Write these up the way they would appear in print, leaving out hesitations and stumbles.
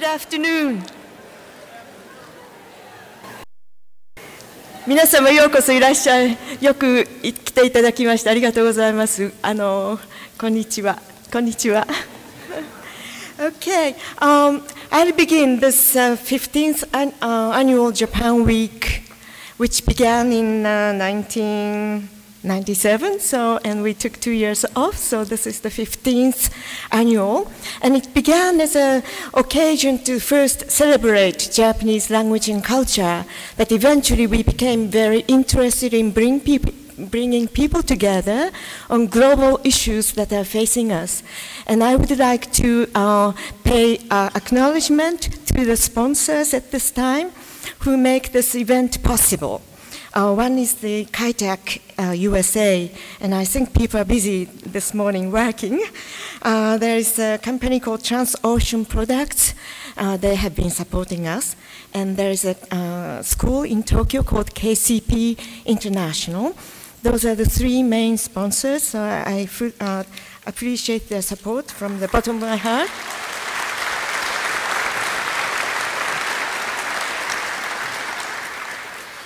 Good afternoon.皆様ようこそいらっしゃい。よく来ていただきましてありがとうございます。こんにちは。こんにちは。Okay, I'll begin this 15th annual Japan Week, which began in 1997, and we took 2 years off, so this is the 15th annual. And it began as an occasion to first celebrate Japanese language and culture, but eventually we became very interested in bringing people together on global issues that are facing us. And I would like to pay acknowledgement to the sponsors at this time who make this event possible. One is the KaiTech USA, and I think people are busy this morning working. There is a company called TransOcean Products. They have been supporting us. And there is a school in Tokyo called KCP International. Those are the three main sponsors, so I appreciate their support from the bottom of my heart.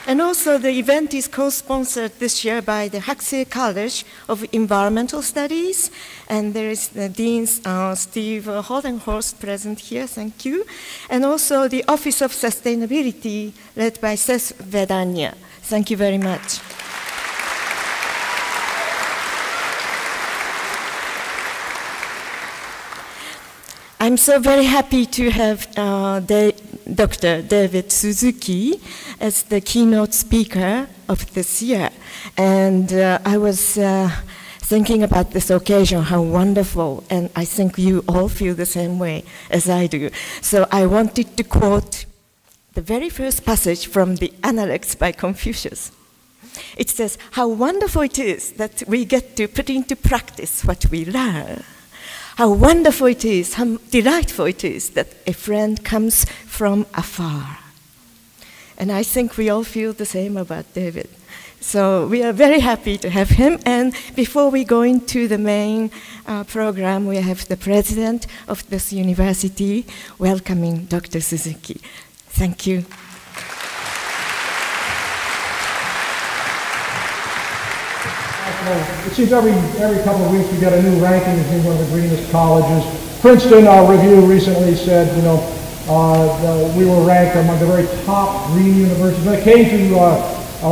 And also the event is co-sponsored this year by the Huxley College of Environmental Studies, and there is the Dean Steve Holdenhorst present here, thank you, and also the Office of Sustainability led by Seth Vedanya. Thank you very much. I'm so very happy to have Dr. David Suzuki as the keynote speaker of this year. And I was thinking about this occasion, how wonderful, and I think you all feel the same way as I do. So I wanted to quote the very first passage from the Analects by Confucius. It says, "How wonderful it is that we get to put into practice what we learn. How wonderful it is, how delightful it is that a friend comes from afar." And I think we all feel the same about David. So we are very happy to have him. And before we go into the main program, we have the president of this university welcoming Dr. Suzuki. Thank you. Well, it seems every couple of weeks we get a new ranking as being one of the greenest colleges. Princeton, our review recently said, you know, we were ranked among the very top green universities. When it came to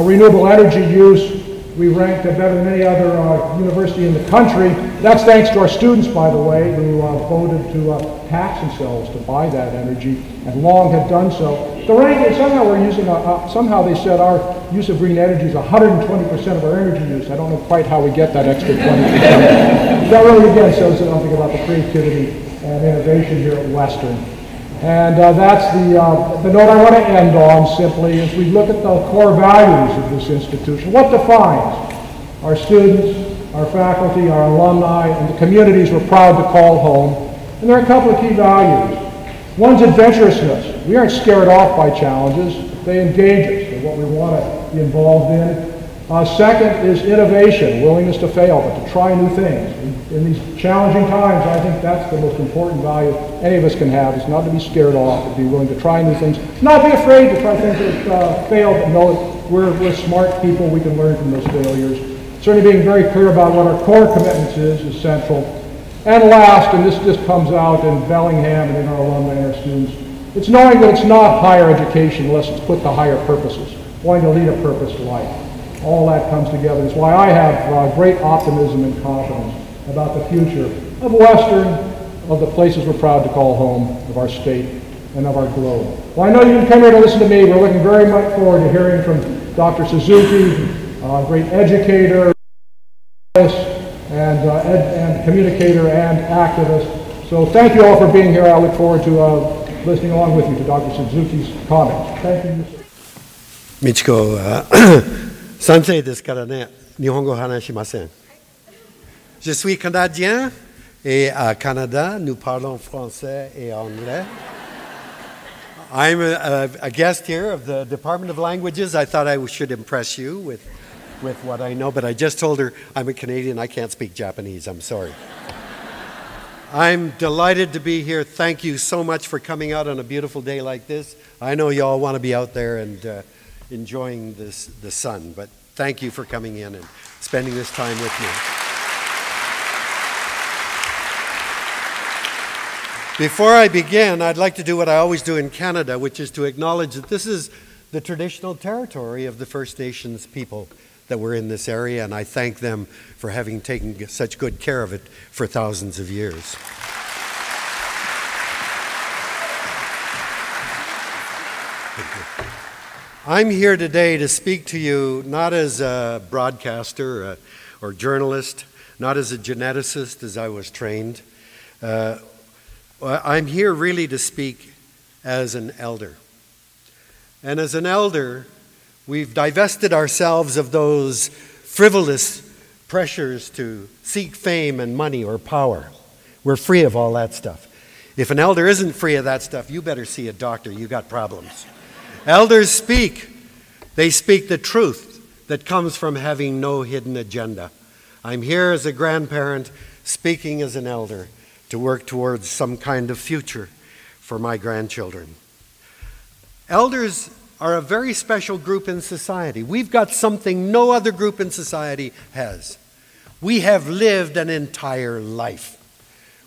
renewable energy use, we ranked better than any other university in the country. That's thanks to our students, by the way, who voted to tax themselves to buy that energy, and long have done so. The ranking, somehow we're using, somehow they said our use of green energy is 120% of our energy use. I don't know quite how we get that extra 20%. That really, again, says something about the creativity and innovation here at Western. And that's the note I want to end on, simply, as we look at the core values of this institution. What defines our students, our faculty, our alumni, and the communities we're proud to call home? And there are a couple of key values. One's adventurousness. We aren't scared off by challenges. They engage us in what we want to be involved in. Second is innovation, willingness to fail, but to try new things. In these challenging times, I think that's the most important value any of us can have, is not to be scared off, but be willing to try new things. Not be afraid to try things that fail, but know that we're smart people, we can learn from those failures. Certainly being very clear about what our core commitments is central. And last, and this just comes out in Bellingham and in our alumni and our students, it's knowing that it's not higher education unless it's put to higher purposes, wanting to lead a purposed life. All that comes together. It's why I have great optimism and confidence about the future of Western, of the places we're proud to call home, of our state, and of our globe. Well, I know you can come here to listen to me. We're looking very much forward to hearing from Dr. Suzuki, a great educator, and communicator and activist. So thank you all for being here. I look forward to listening along with you to Dr. Suzuki's comments. Thank you. Michiko, sensei desu kara ne, nihongo hanashimasen. Je suis canadien et à Canada nous parlons français et anglais. I'm a guest here of the Department of Languages. I thought I should impress you with what I know, but I just told her I'm a Canadian, I can't speak Japanese, I'm sorry. I'm delighted to be here. Thank you so much for coming out on a beautiful day like this. I know you all want to be out there and enjoying the sun, but thank you for coming in and spending this time with me. Before I begin, I'd like to do what I always do in Canada, which is to acknowledge that this is the traditional territory of the First Nations people that were in this area, and I thank them for having taken such good care of it for thousands of years. I'm here today to speak to you not as a broadcaster or journalist, not as a geneticist as I was trained. I'm here really to speak as an elder. And as an elder, we've divested ourselves of those frivolous pressures to seek fame and money or power. We're free of all that stuff. If an elder isn't free of that stuff, you better see a doctor. You got problems. Elders speak. They speak the truth that comes from having no hidden agenda. I'm here as a grandparent speaking as an elder to work towards some kind of future for my grandchildren. Elders are a very special group in society. We've got something no other group in society has. We have lived an entire life.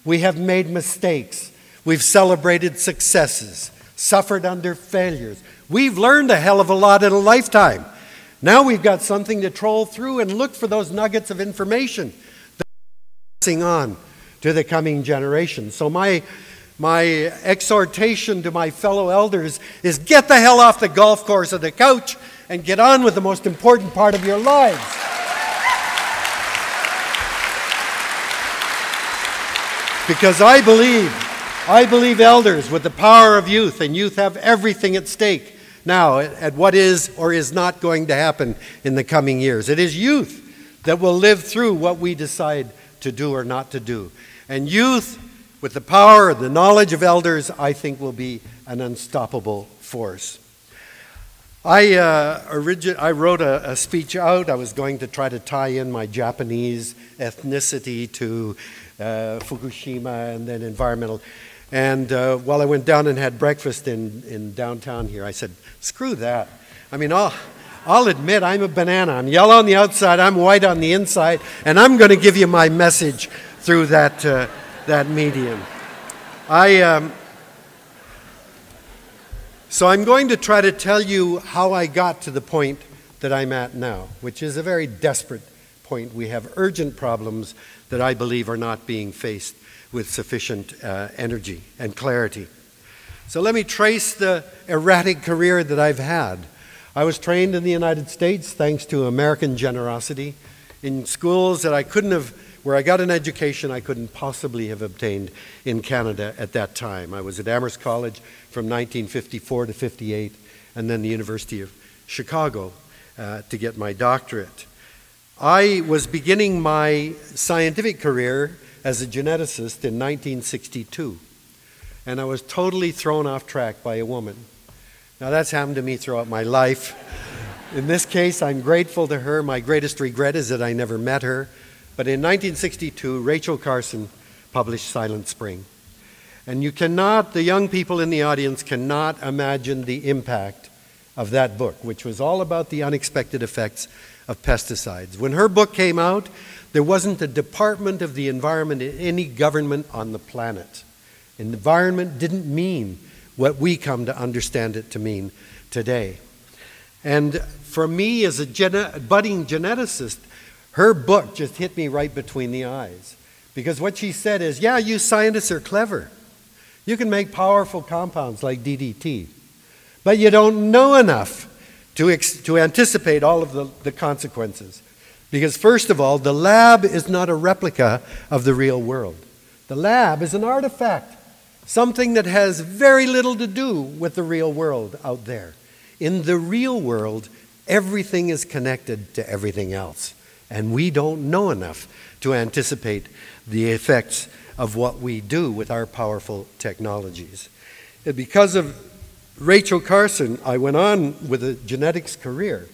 We have made mistakes. We've celebrated successes, suffered under failures. We've learned a hell of a lot in a lifetime. Now we've got something to troll through and look for those nuggets of information that we're passing on to the coming generation. So my exhortation to my fellow elders is get the hell off the golf course or the couch and get on with the most important part of your lives. Because I believe elders with the power of youth, and youth have everything at stake now at what is or is not going to happen in the coming years. It is youth that will live through what we decide to do or not to do. And youth, with the power and the knowledge of elders, I think will be an unstoppable force. I wrote a speech out. I was going to try to tie in my Japanese ethnicity to Fukushima and then environmental. And while I went down and had breakfast in downtown here, I said, screw that. I mean, I'll admit I'm a banana. I'm yellow on the outside, I'm white on the inside, and I'm going to give you my message through that that medium. So I'm going to try to tell you how I got to the point that I'm at now, which is a very desperate point. We have urgent problems that I believe are not being faced with sufficient energy and clarity. So let me trace the erratic career that I've had. I was trained in the United States thanks to American generosity in schools that I couldn't have where I got an education I couldn't possibly have obtained in Canada at that time. I was at Amherst College from 1954 to 58, and then the University of Chicago to get my doctorate. I was beginning my scientific career as a geneticist in 1962, and I was totally thrown off track by a woman. Now that's happened to me throughout my life. In this case, I'm grateful to her. My greatest regret is that I never met her. But in 1962, Rachel Carson published Silent Spring. And you cannot, the young people in the audience cannot imagine the impact of that book, which was all about the unexpected effects of pesticides. When her book came out, there wasn't a department of the environment in any government on the planet. And the environment didn't mean what we come to understand it to mean today. And for me as a budding geneticist, her book just hit me right between the eyes, because what she said is, yeah, you scientists are clever. You can make powerful compounds like DDT, but you don't know enough to anticipate all of the consequences. Because first of all, the lab is not a replica of the real world. The lab is an artifact, something that has very little to do with the real world out there. In the real world, everything is connected to everything else. And we don't know enough to anticipate the effects of what we do with our powerful technologies. Because of Rachel Carson, I went on with a genetics career,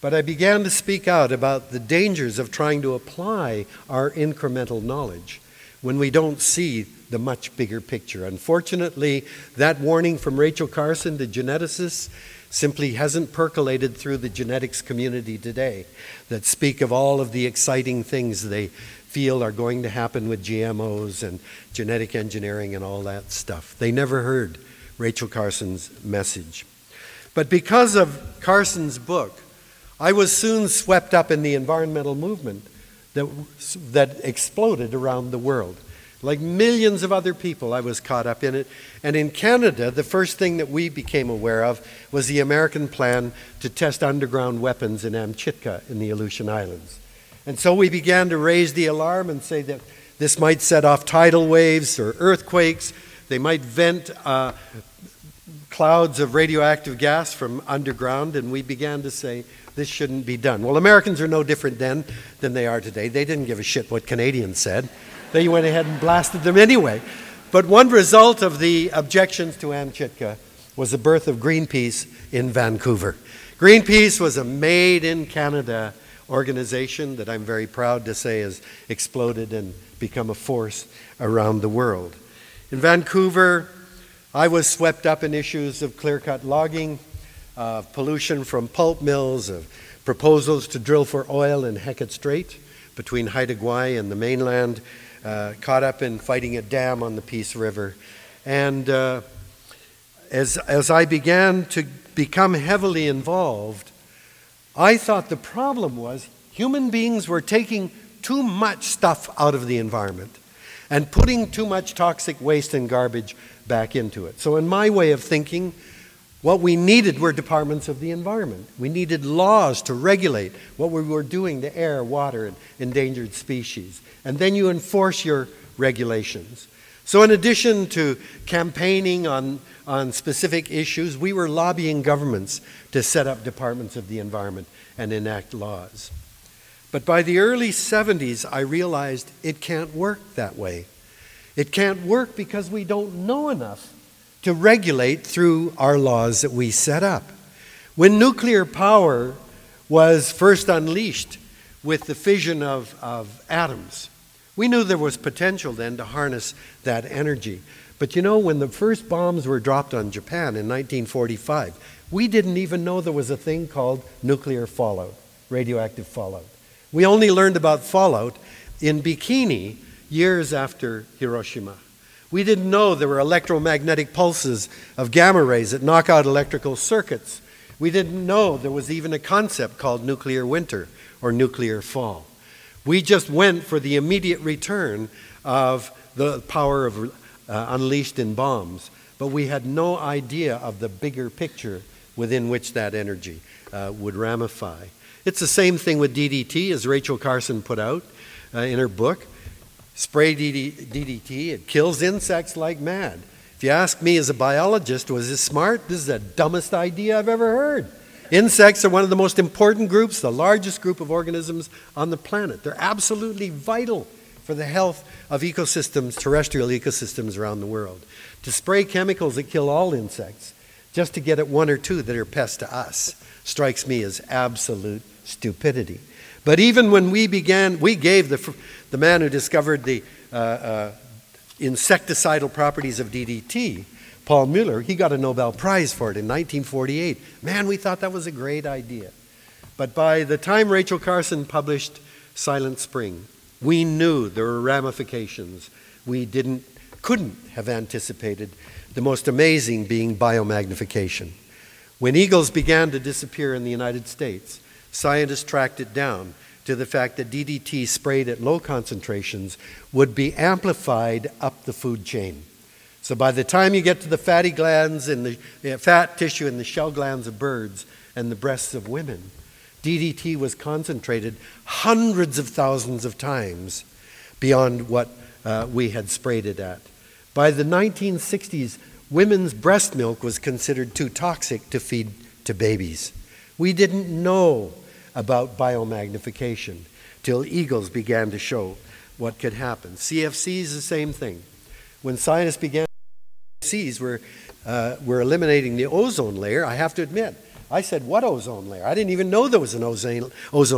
but I began to speak out about the dangers of trying to apply our incremental knowledge when we don't see the much bigger picture. Unfortunately, that warning from Rachel Carson, the geneticist, simply hasn't percolated through the genetics community today that speak of all of the exciting things they feel are going to happen with GMOs and genetic engineering and all that stuff. They never heard Rachel Carson's message. But because of Carson's book, I was soon swept up in the environmental movement that exploded around the world. Like millions of other people, I was caught up in it. And in Canada, the first thing that we became aware of was the American plan to test underground weapons in Amchitka in the Aleutian Islands. And so we began to raise the alarm and say that this might set off tidal waves or earthquakes. They might vent clouds of radioactive gas from underground, and we began to say, this shouldn't be done. Well, Americans are no different then than they are today. They didn't give a shit what Canadians said. They went ahead and blasted them anyway. But one result of the objections to Amchitka was the birth of Greenpeace in Vancouver. Greenpeace was a made-in-Canada organization that I'm very proud to say has exploded and become a force around the world. In Vancouver, I was swept up in issues of clear-cut logging, of pollution from pulp mills, of proposals to drill for oil in Hecate Strait between Haida Gwaii and the mainland, caught up in fighting a dam on the Peace River. And as I began to become heavily involved, I thought the problem was human beings were taking too much stuff out of the environment and putting too much toxic waste and garbage back into it. So in my way of thinking, what we needed were departments of the environment. We needed laws to regulate what we were doing to air, water, and endangered species. And then you enforce your regulations. So in addition to campaigning on specific issues, we were lobbying governments to set up departments of the environment and enact laws. But by the early 70s, I realized it can't work that way. It can't work because we don't know enough to regulate through our laws that we set up. When nuclear power was first unleashed with the fission of atoms, we knew there was potential then to harness that energy. But you know, when the first bombs were dropped on Japan in 1945, we didn't even know there was a thing called nuclear fallout, radioactive fallout. We only learned about fallout in Bikini years after Hiroshima. We didn't know there were electromagnetic pulses of gamma rays that knock out electrical circuits. We didn't know there was even a concept called nuclear winter or nuclear fall. We just went for the immediate return of the power of, unleashed in bombs, but we had no idea of the bigger picture within which that energy would ramify. It's the same thing with DDT, as Rachel Carson put out in her book. Spray DDT, it kills insects like mad. If you ask me as a biologist, was this smart? This is the dumbest idea I've ever heard. Insects are one of the most important groups, the largest group of organisms on the planet. They're absolutely vital for the health of ecosystems, terrestrial ecosystems around the world. To spray chemicals that kill all insects, just to get at one or two that are pests to us, strikes me as absolute stupidity. But even when we began, we gave the man who discovered the insecticidal properties of DDT, Paul Mueller, he got a Nobel Prize for it in 1948. Man, we thought that was a great idea. But by the time Rachel Carson published Silent Spring, we knew there were ramifications we couldn't have anticipated, the most amazing being biomagnification. When eagles began to disappear in the United States, scientists tracked it down to the fact that DDT sprayed at low concentrations would be amplified up the food chain. So by the time you get to the fatty glands and the fat tissue in the shell glands of birds and the breasts of women, DDT was concentrated hundreds of thousands of times beyond what we had sprayed it at. By the 1960s, women's breast milk was considered too toxic to feed to babies. We didn't know about biomagnification till eagles began to show what could happen. CFCs, the same thing. When scientists began, CFCs were eliminating the ozone layer. I have to admit, I said, what ozone layer? I didn't even know there was an ozone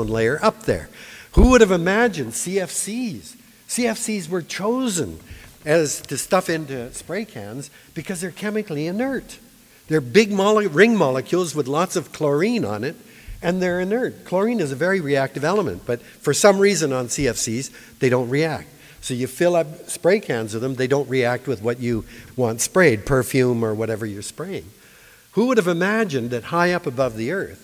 layer up there. Who would have imagined CFCs CFCs were chosen as to stuff into spray cans because they're chemically inert. They're big ring molecules with lots of chlorine on it, and they're inert. Chlorine is a very reactive element, but for some reason on CFCs, they don't react. So you fill up spray cans with them, they don't react with what you want sprayed, perfume or whatever you're spraying. Who would have imagined that high up above the earth,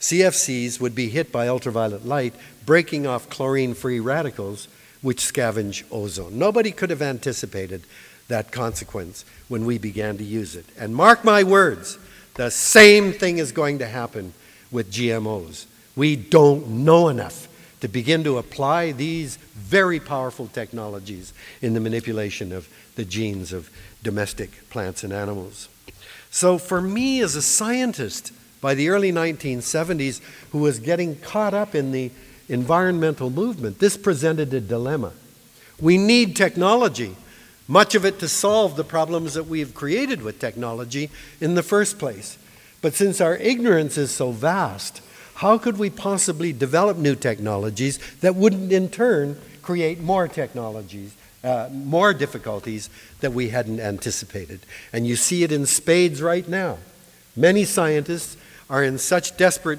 CFCs would be hit by ultraviolet light, breaking off chlorine-free radicals, which scavenge ozone? Nobody could have anticipated that consequence when we began to use it. And mark my words, the same thing is going to happen with GMOs. We don't know enough to begin to apply these very powerful technologies in the manipulation of the genes of domestic plants and animals. So for me as a scientist, by the early 1970s, who was getting caught up in the environmental movement, this presented a dilemma. We need technology, much of it to solve the problems that we've created with technology in the first place. But since our ignorance is so vast, how could we possibly develop new technologies that wouldn't in turn create more technologies, more difficulties that we hadn't anticipated? And you see it in spades right now. Many scientists are in such desperate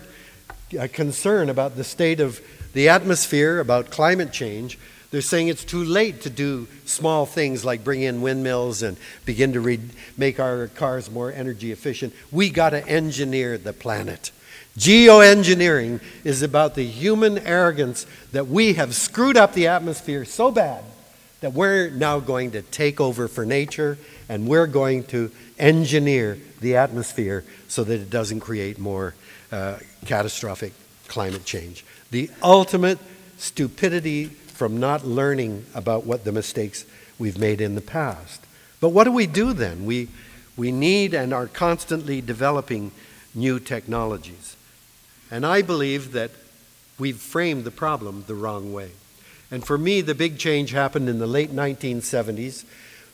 concern about the state of the atmosphere, about climate change, they're saying it's too late to do small things like bring in windmills and begin to make our cars more energy efficient. We got to engineer the planet. Geoengineering is about the human arrogance that we have screwed up the atmosphere so bad that we're now going to take over for nature, and we're going to engineer the atmosphere so that it doesn't create more catastrophic climate change. The ultimate stupidity from not learning about what the mistakes we've made in the past. But what do we do then? We need and are constantly developing new technologies. And I believe that we've framed the problem the wrong way. And for me, the big change happened in the late 1970s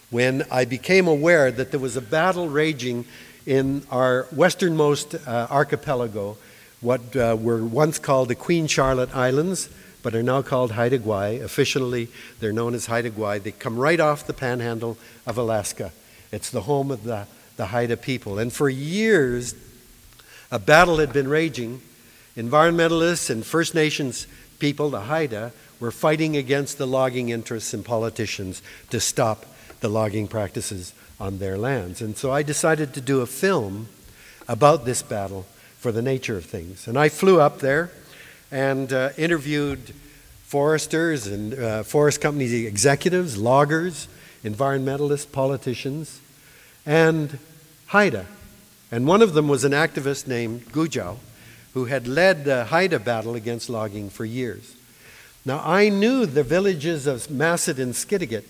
when I became aware that there was a battle raging in our westernmost archipelago, what were once called the Queen Charlotte Islands, but are now called Haida Gwaii. Officially, they're known as Haida Gwaii. They come right off the panhandle of Alaska. It's the home of the Haida people. And for years, a battle had been raging. Environmentalists and First Nations people, the Haida, were fighting against the logging interests and politicians to stop the logging practices on their lands. And so I decided to do a film about this battle for the nature of things. And I flew up there and interviewed foresters and forest company executives, loggers, environmentalists, politicians, and Haida. And one of them was an activist named Gujao, who had led the Haida battle against logging for years. Now, I knew the villages of Masset and Skiddagat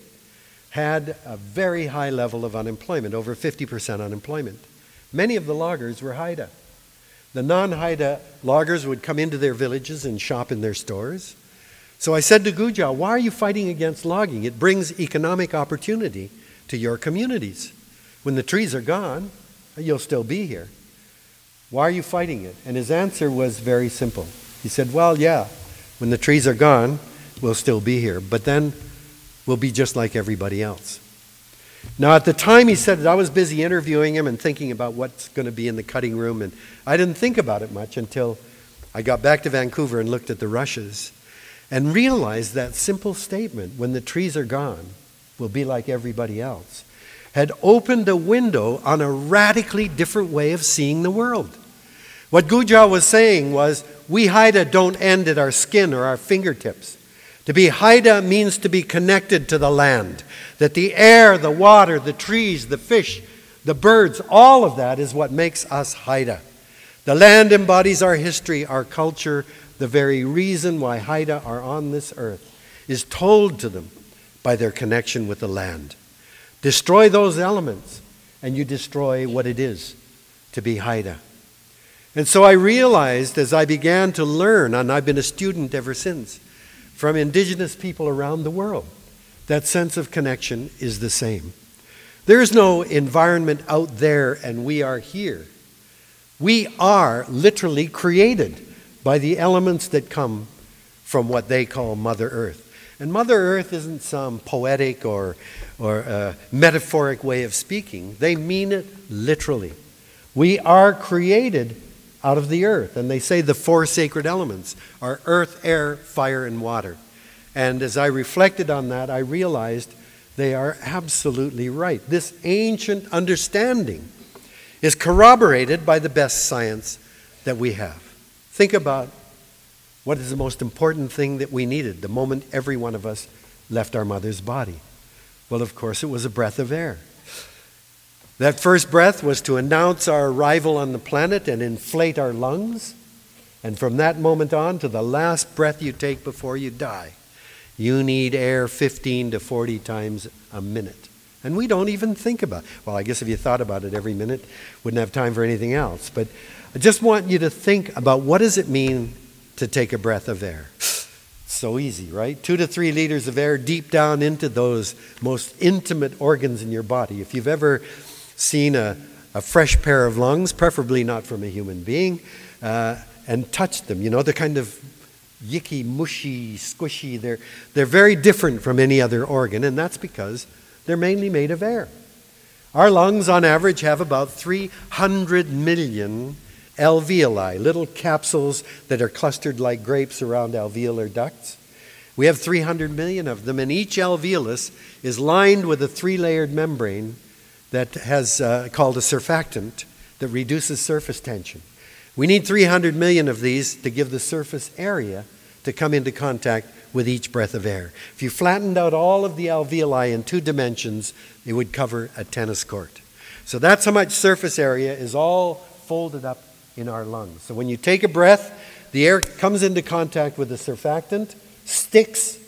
had a very high level of unemployment, over 50% unemployment. Many of the loggers were Haida. The non-Haida loggers would come into their villages and shop in their stores. So I said to Gujao, why are you fighting against logging? It brings economic opportunity to your communities. When the trees are gone, you'll still be here. Why are you fighting it? And his answer was very simple. He said, well, yeah, when the trees are gone, we'll still be here. But then we'll be just like everybody else. Now, at the time he said it, I was busy interviewing him and thinking about what's going to be in the cutting room, and I didn't think about it much until I got back to Vancouver and looked at the rushes and realized that simple statement, when the trees are gone, we'll be like everybody else, had opened a window on a radically different way of seeing the world. What Gujao was saying was, we Haida don't end at our skin or our fingertips. To be Haida means to be connected to the land, that the air, the water, the trees, the fish, the birds, all of that is what makes us Haida. The land embodies our history, our culture. The very reason why Haida are on this earth is told to them by their connection with the land. Destroy those elements, and you destroy what it is to be Haida. And so I realized as I began to learn, and I've been a student ever since, from indigenous people around the world, that sense of connection is the same. There is no environment out there and we are here. We are literally created by the elements that come from what they call Mother Earth. And Mother Earth isn't some poetic or metaphoric way of speaking. They mean it literally. We are created out of the earth. And they say the four sacred elements are earth, air, fire, and water. And as I reflected on that, I realized they are absolutely right. This ancient understanding is corroborated by the best science that we have. Think about what is the most important thing that we needed the moment every one of us left our mother's body. Well, of course, it was a breath of air. That first breath was to announce our arrival on the planet and inflate our lungs. And from that moment on to the last breath you take before you die, you need air 15 to 40 times a minute. And we don't even think about it. Well, I guess if you thought about it every minute, wouldn't have time for anything else. But I just want you to think about what does it mean to take a breath of air. So easy, right? 2 to 3 liters of air deep down into those most intimate organs in your body. If you've ever seen a fresh pair of lungs, preferably not from a human being, and touched them, you know, they're kind of yicky, mushy, squishy. They're very different from any other organ, and that's because they're mainly made of air. Our lungs, on average, have about 300 million alveoli, little capsules that are clustered like grapes around alveolar ducts. We have 300 million of them, and each alveolus is lined with a 3-layered membrane that has called a surfactant that reduces surface tension. We need 300 million of these to give the surface area to come into contact with each breath of air. If you flattened out all of the alveoli in 2 dimensions, it would cover a tennis court. So that's how much surface area is all folded up in our lungs. So when you take a breath, the air comes into contact with the surfactant, sticks,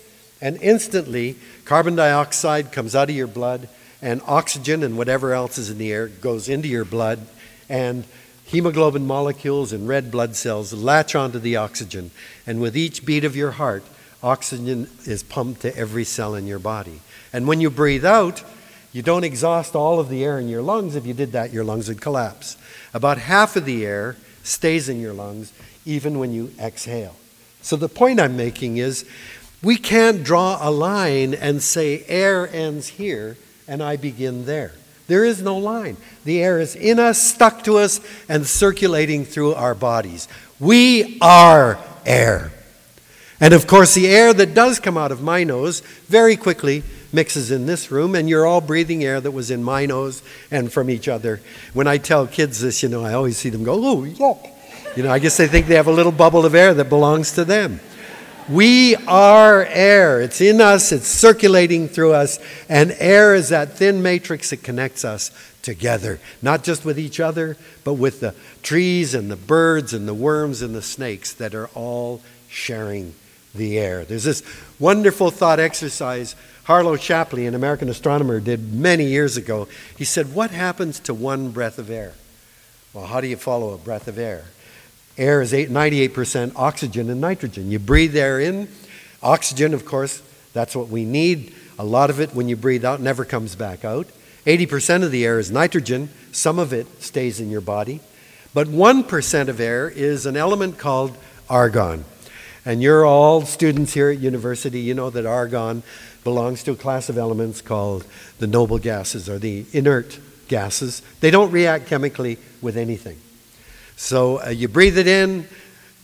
and instantly carbon dioxide comes out of your blood, and oxygen and whatever else is in the air goes into your blood, and hemoglobin molecules and red blood cells latch onto the oxygen, and with each beat of your heart, oxygen is pumped to every cell in your body. And when you breathe out, you don't exhaust all of the air in your lungs. If you did that, your lungs would collapse. About half of the air stays in your lungs even when you exhale. So the point I'm making is we can't draw a line and say air ends here and I begin there. There is no line. The air is in us, stuck to us, and circulating through our bodies. We are air. And of course, the air that does come out of my nose very quickly mixes in this room, and you're all breathing air that was in my nose and from each other. When I tell kids this, you know, I always see them go, "Oh, yuck." You know, I guess they think they have a little bubble of air that belongs to them. We are air. It's in us, it's circulating through us, and air is that thin matrix that connects us together, not just with each other, but with the trees and the birds and the worms and the snakes that are all sharing the air. There's this wonderful thought exercise Harlow Shapley, an American astronomer, did many years ago. He said, what happens to one breath of air? Well, how do you follow a breath of air? Air is 98% oxygen and nitrogen. You breathe air in. Oxygen, of course, that's what we need. A lot of it, when you breathe out, never comes back out. 80% of the air is nitrogen. Some of it stays in your body. But 1% of air is an element called argon. And you're all students here at university. You know that argon belongs to a class of elements called the noble gases, or the inert gases. They don't react chemically with anything. So you breathe it in,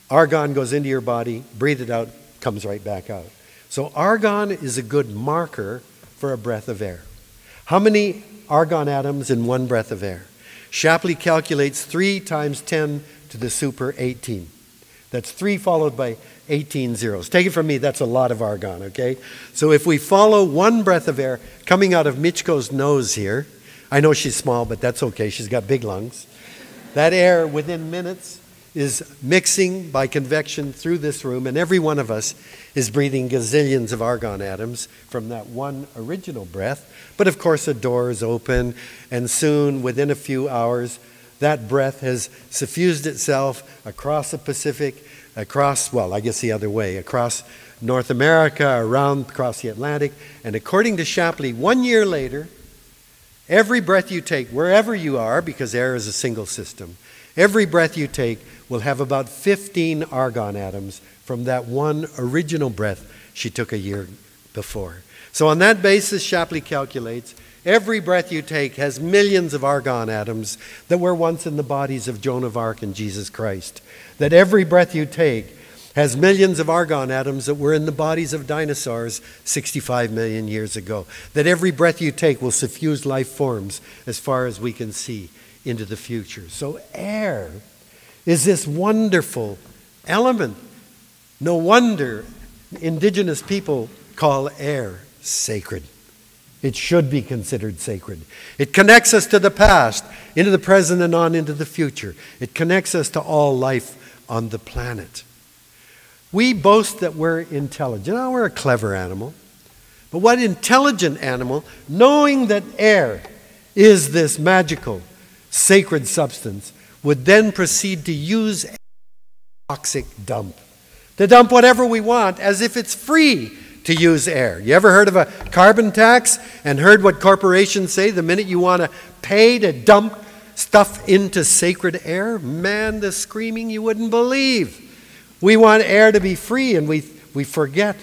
argon goes into your body, breathe it out, comes right back out. So argon is a good marker for a breath of air. How many argon atoms in one breath of air? Shapley calculates 3 × 10⁻¹⁸. That's 3 followed by 18 zeros. Take it from me, that's a lot of argon, okay? So if we follow one breath of air coming out of Michiko's nose here, I know she's small, but that's okay, she's got big lungs. That air, within minutes, is mixing by convection through this room, and every one of us is breathing gazillions of argon atoms from that one original breath. But of course, the door is open, and soon, within a few hours, that breath has suffused itself across the Pacific, across, well, I guess the other way, across North America, around, across the Atlantic. And according to Shapley, 1 year later, every breath you take, wherever you are, because air is a single system, every breath you take will have about 15 argon atoms from that one original breath she took a year before. So on that basis, Shapley calculates, every breath you take has millions of argon atoms that were once in the bodies of Joan of Arc and Jesus Christ. That every breath you take has millions of argon atoms that were in the bodies of dinosaurs 65 million years ago. That every breath you take will suffuse life forms as far as we can see into the future. So air is this wonderful element. No wonder indigenous people call air sacred. It should be considered sacred. It connects us to the past, into the present, and on into the future. It connects us to all life on the planet. We boast that we're intelligent. Now, we're a clever animal. But what intelligent animal, knowing that air is this magical, sacred substance, would then proceed to use air as a toxic dump, to dump whatever we want as if it's free to use air. You ever heard of a carbon tax and heard what corporations say the minute you want to pay to dump stuff into sacred air? Man, the screaming you wouldn't believe. We want air to be free, and we forget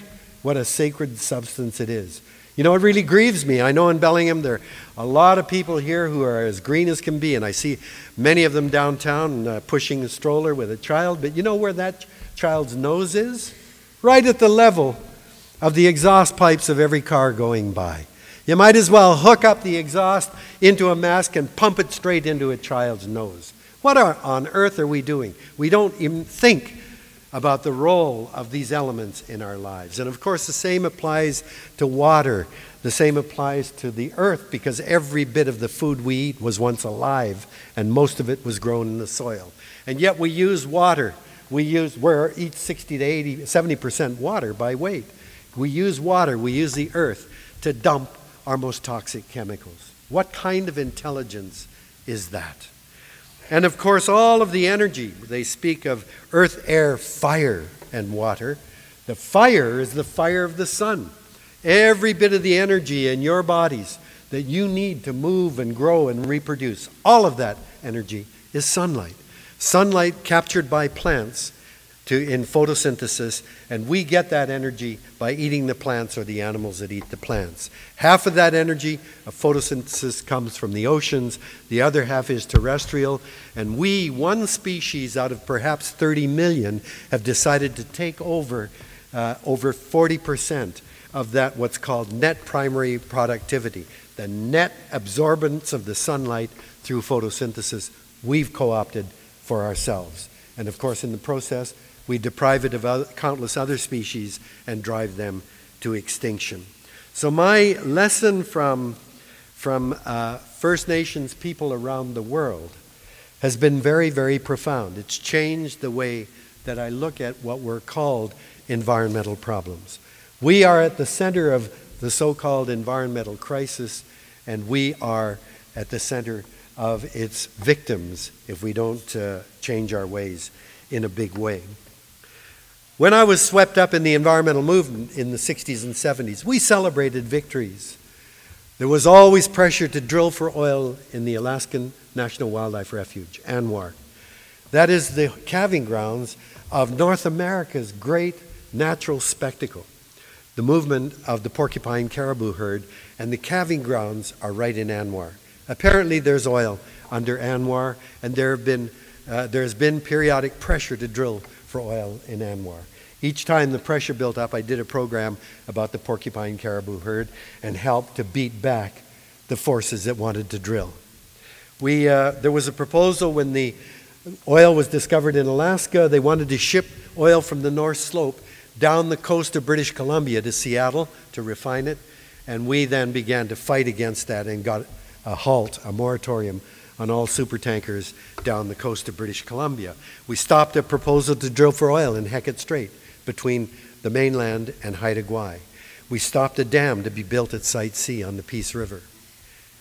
what a sacred substance it is. You know, it really grieves me. I know in Bellingham there are a lot of people here who are as green as can be, and I see many of them downtown pushing a stroller with a child, but you know where that child's nose is? Right at the level of the exhaust pipes of every car going by. You might as well hook up the exhaust into a mask and pump it straight into a child's nose. What on earth are we doing? We don't even think about the role of these elements in our lives. And of course, the same applies to water. The same applies to the earth, because every bit of the food we eat was once alive, and most of it was grown in the soil. And yet we use water. We're each 60 to 80, 70% water by weight. We use water, we use the earth to dump our most toxic chemicals. What kind of intelligence is that? And of course, all of the energy, they speak of earth, air, fire, and water. The fire is the fire of the sun. Every bit of the energy in your bodies that you need to move and grow and reproduce, all of that energy is sunlight. Sunlight captured by plants in photosynthesis, and we get that energy by eating the plants or the animals that eat the plants. Half of that energy of photosynthesis comes from the oceans, the other half is terrestrial, and we, one species out of perhaps 30 million, have decided to take over over 40% of that what's called net primary productivity, the net absorbance of the sunlight through photosynthesis we've co-opted for ourselves. And of course, in the process, we deprive it of countless other species and drive them to extinction. So my lesson from First Nations people around the world has been very, very profound. It's changed the way that I look at what were called environmental problems. We are at the center of the so-called environmental crisis, and we are at the center of its victims if we don't change our ways in a big way. When I was swept up in the environmental movement in the 60s and 70s, we celebrated victories. There was always pressure to drill for oil in the Alaskan National Wildlife Refuge, ANWR. That is the calving grounds of North America's great natural spectacle. The movement of the porcupine caribou herd, and the calving grounds are right in ANWR. Apparently there's oil under ANWR, and there has been periodic pressure to drill for oil in ANWR. Each time the pressure built up, I did a program about the porcupine caribou herd and helped to beat back the forces that wanted to drill. There was a proposal when the oil was discovered in Alaska. They wanted to ship oil from the North Slope down the coast of British Columbia to Seattle to refine it, and we then began to fight against that and got a halt, a moratorium on all supertankers down the coast of British Columbia. We stopped a proposal to drill for oil in Hecate Strait between the mainland and Haida Gwaii. We stopped a dam to be built at Site C on the Peace River.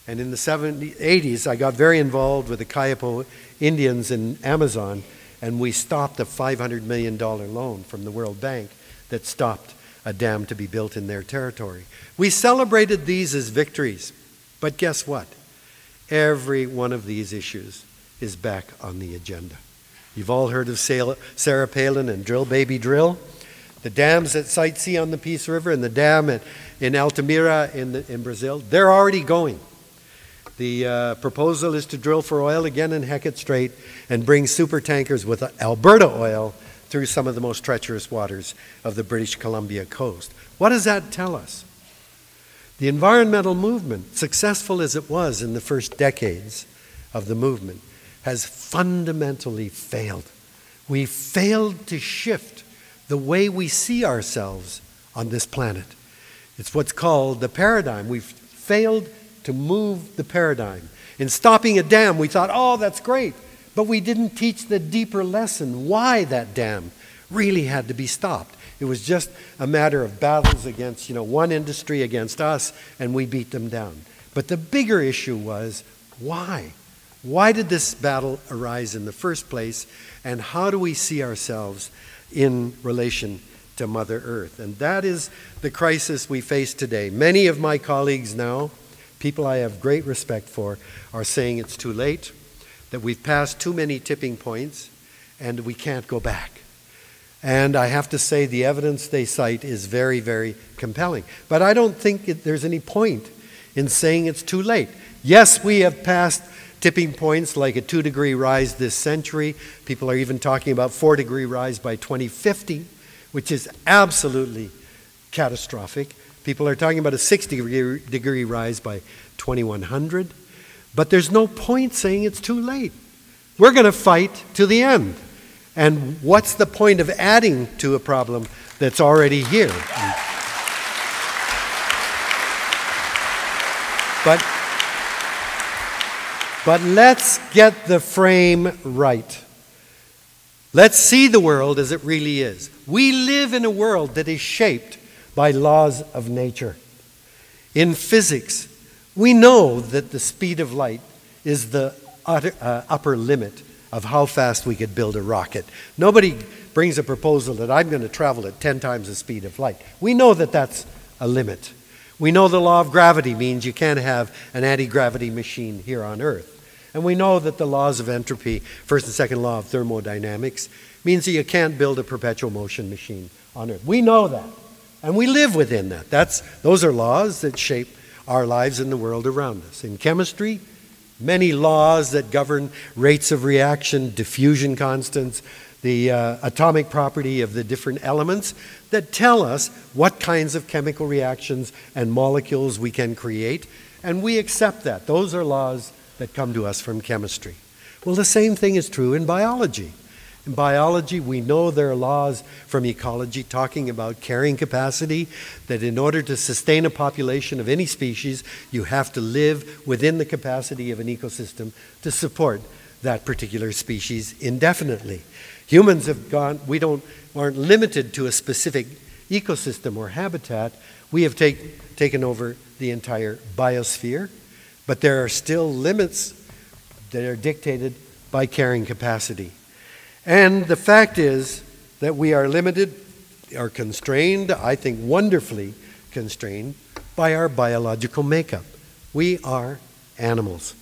And in the 80s, I got very involved with the Kayapo Indians in Amazon, and we stopped a $500 million loan from the World Bank that stopped a dam to be built in their territory. We celebrated these as victories. But guess what? Every one of these issues is back on the agenda. You've all heard of Sarah Palin and Drill Baby Drill. The dams at Site C on the Peace River and the dam in Altamira in Brazil, they're already going. The proposal is to drill for oil again in Hecate Strait and bring super tankers with Alberta oil through some of the most treacherous waters of the British Columbia coast. What does that tell us? The environmental movement, successful as it was in the first decades of the movement, has fundamentally failed. We failed to shift the way we see ourselves on this planet. It's what's called the paradigm. We've failed to move the paradigm. In stopping a dam, we thought, oh, that's great, but we didn't teach the deeper lesson why that dam really had to be stopped. It was just a matter of battles against, you know, one industry against us, and we beat them down. But the bigger issue was why? Why did this battle arise in the first place, and how do we see ourselves in relation to Mother Earth? And that is the crisis we face today. Many of my colleagues now, people I have great respect for, are saying it's too late, that we've passed too many tipping points, and we can't go back. And I have to say the evidence they cite is very, very compelling. But I don't think there's any point in saying it's too late. Yes, we have passed tipping points like a 2-degree rise this century. People are even talking about 4-degree rise by 2050, which is absolutely catastrophic. People are talking about a 6-degree rise by 2100. But there's no point saying it's too late. We're going to fight to the end. And what's the point of adding to a problem that's already here? But let's get the frame right. Let's see the world as it really is. We live in a world that is shaped by laws of nature. In physics, we know that the speed of light is the upper limit of how fast we could build a rocket. Nobody brings a proposal that I'm going to travel at 10 times the speed of light. We know that that's a limit. We know the law of gravity means you can't have an anti-gravity machine here on Earth. And we know that the laws of entropy, first and second law of thermodynamics, means that you can't build a perpetual motion machine on Earth. We know that, and we live within that. Those are laws that shape our lives and the world around us. In chemistry, many laws that govern rates of reaction, diffusion constants, the atomic property of the different elements that tell us what kinds of chemical reactions and molecules we can create, and we accept that. Those are laws that come to us from chemistry. Well, the same thing is true in biology. In biology, we know there are laws from ecology talking about carrying capacity, that in order to sustain a population of any species, you have to live within the capacity of an ecosystem to support that particular species indefinitely. Humans have gone, aren't limited to a specific ecosystem or habitat. We have taken over the entire biosphere, but there are still limits that are dictated by carrying capacity. And the fact is that we are limited, are constrained, I think wonderfully constrained, by our biological makeup. We are animals.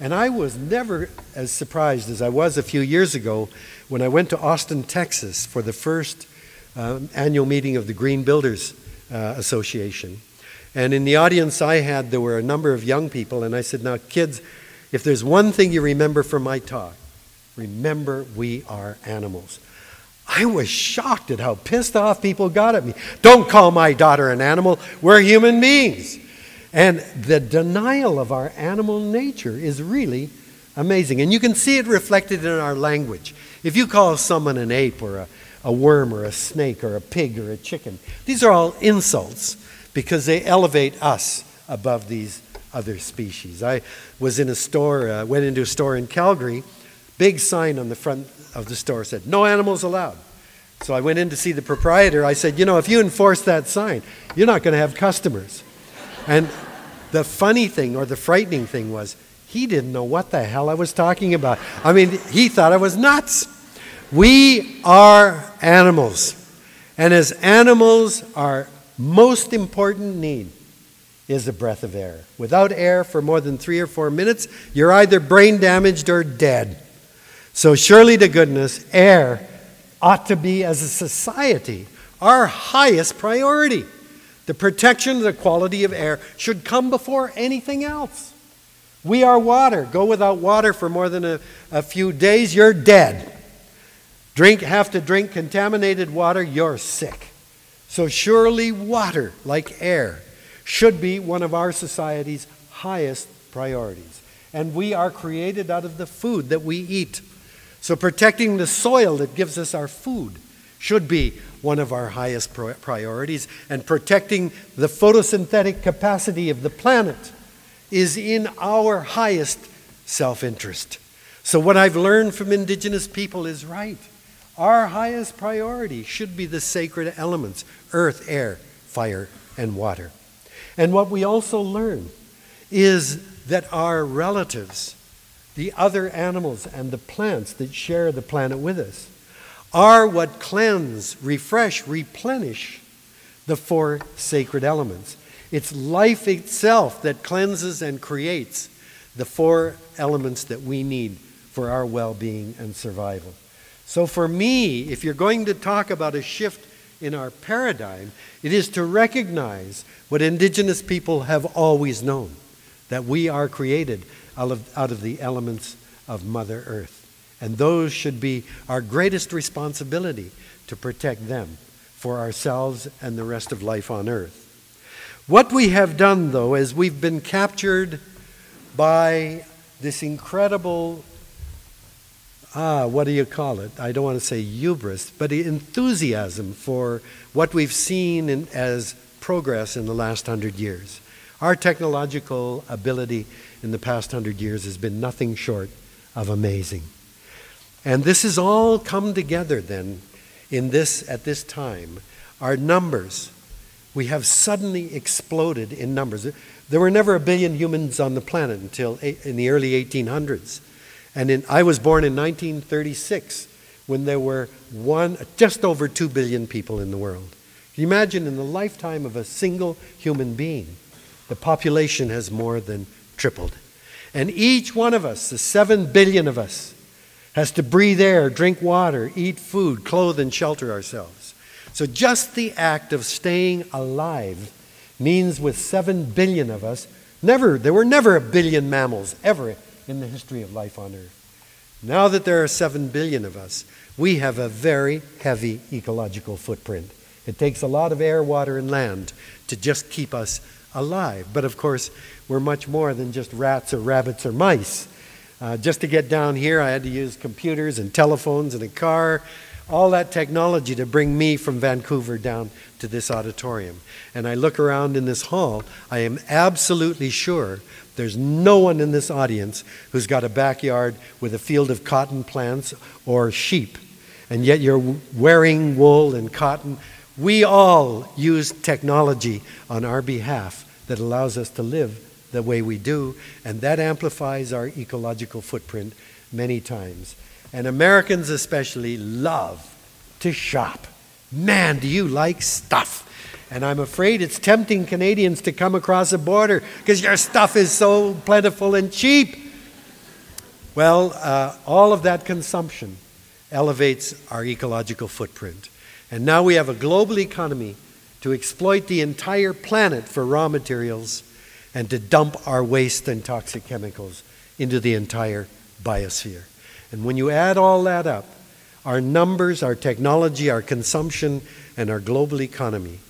And I was never as surprised as I was a few years ago when I went to Austin, Texas for the first annual meeting of the Green Builders Association. And in the audience I had, there were a number of young people, and I said, now kids, if there's one thing you remember from my talk, remember we are animals. I was shocked at how pissed off people got at me. Don't call my daughter an animal, we're human beings. And the denial of our animal nature is really amazing. And you can see it reflected in our language. If you call someone an ape or a worm or a snake or a pig or a chicken, these are all insults because they elevate us above these other species. I was in a store, went into a store in Calgary, big sign on the front of the store said, no animals allowed. So I went in to see the proprietor. I said, you know, if you enforce that sign, you're not going to have customers. And the funny thing, or the frightening thing, was he didn't know what the hell I was talking about. I mean, he thought I was nuts. We are animals. And as animals, our most important need is a breath of air. Without air for more than 3 or 4 minutes, you're either brain damaged or dead. So surely to goodness, air ought to be, as a society, our highest priority. The protection of the quality of air should come before anything else. We are water. Go without water for more than a few days, you're dead. Have to drink contaminated water, you're sick. So surely water, like air, should be one of our society's highest priorities. And we are created out of the food that we eat. So protecting the soil that gives us our food should be one of our highest priorities, and protecting the photosynthetic capacity of the planet is in our highest self-interest. So what I've learned from indigenous people is right. Our highest priority should be the sacred elements: earth, air, fire, and water. And what we also learn is that our relatives, the other animals and the plants that share the planet with us, are what cleanse, refresh, replenish the four sacred elements. It's life itself that cleanses and creates the four elements that we need for our well-being and survival. So for me, if you're going to talk about a shift in our paradigm, it is to recognize what indigenous people have always known, that we are created out of the elements of Mother Earth. And those should be our greatest responsibility, to protect them for ourselves and the rest of life on Earth. What we have done, though, is we've been captured by this incredible, what do you call it? I don't want to say hubris, but enthusiasm for what we've seen as progress in the last 100 years. Our technological ability in the past 100 years has been nothing short of amazing. And this has all come together then at this time. Our numbers, we have suddenly exploded in numbers. There were never 1 billion humans on the planet until in the early 1800s. And I was born in 1936, when there were just over 2 billion people in the world. Can you imagine, in the lifetime of a single human being, the population has more than tripled. And each one of us, the 7 billion of us, has to breathe air, drink water, eat food, clothe and shelter ourselves. So just the act of staying alive means, with 7 billion of us, there were never 1 billion mammals ever in the history of life on Earth. Now that there are 7 billion of us, we have a very heavy ecological footprint. It takes a lot of air, water, and land to just keep us alive. But of course, we're much more than just rats or rabbits or mice. Just to get down here, I had to use computers and telephones and a car, all that technology to bring me from Vancouver down to this auditorium. And I look around in this hall, I am absolutely sure there's no one in this audience who's got a backyard with a field of cotton plants or sheep, and yet you're wearing wool and cotton. We all use technology on our behalf that allows us to live the way we do, and that amplifies our ecological footprint many times. And Americans especially love to shop. Man, do you like stuff! And I'm afraid it's tempting Canadians to come across the border because your stuff is so plentiful and cheap. Well, all of that consumption elevates our ecological footprint. And now we have a global economy to exploit the entire planet for raw materials and to dump our waste and toxic chemicals into the entire biosphere. And when you add all that up, our numbers, our technology, our consumption, and our global economy,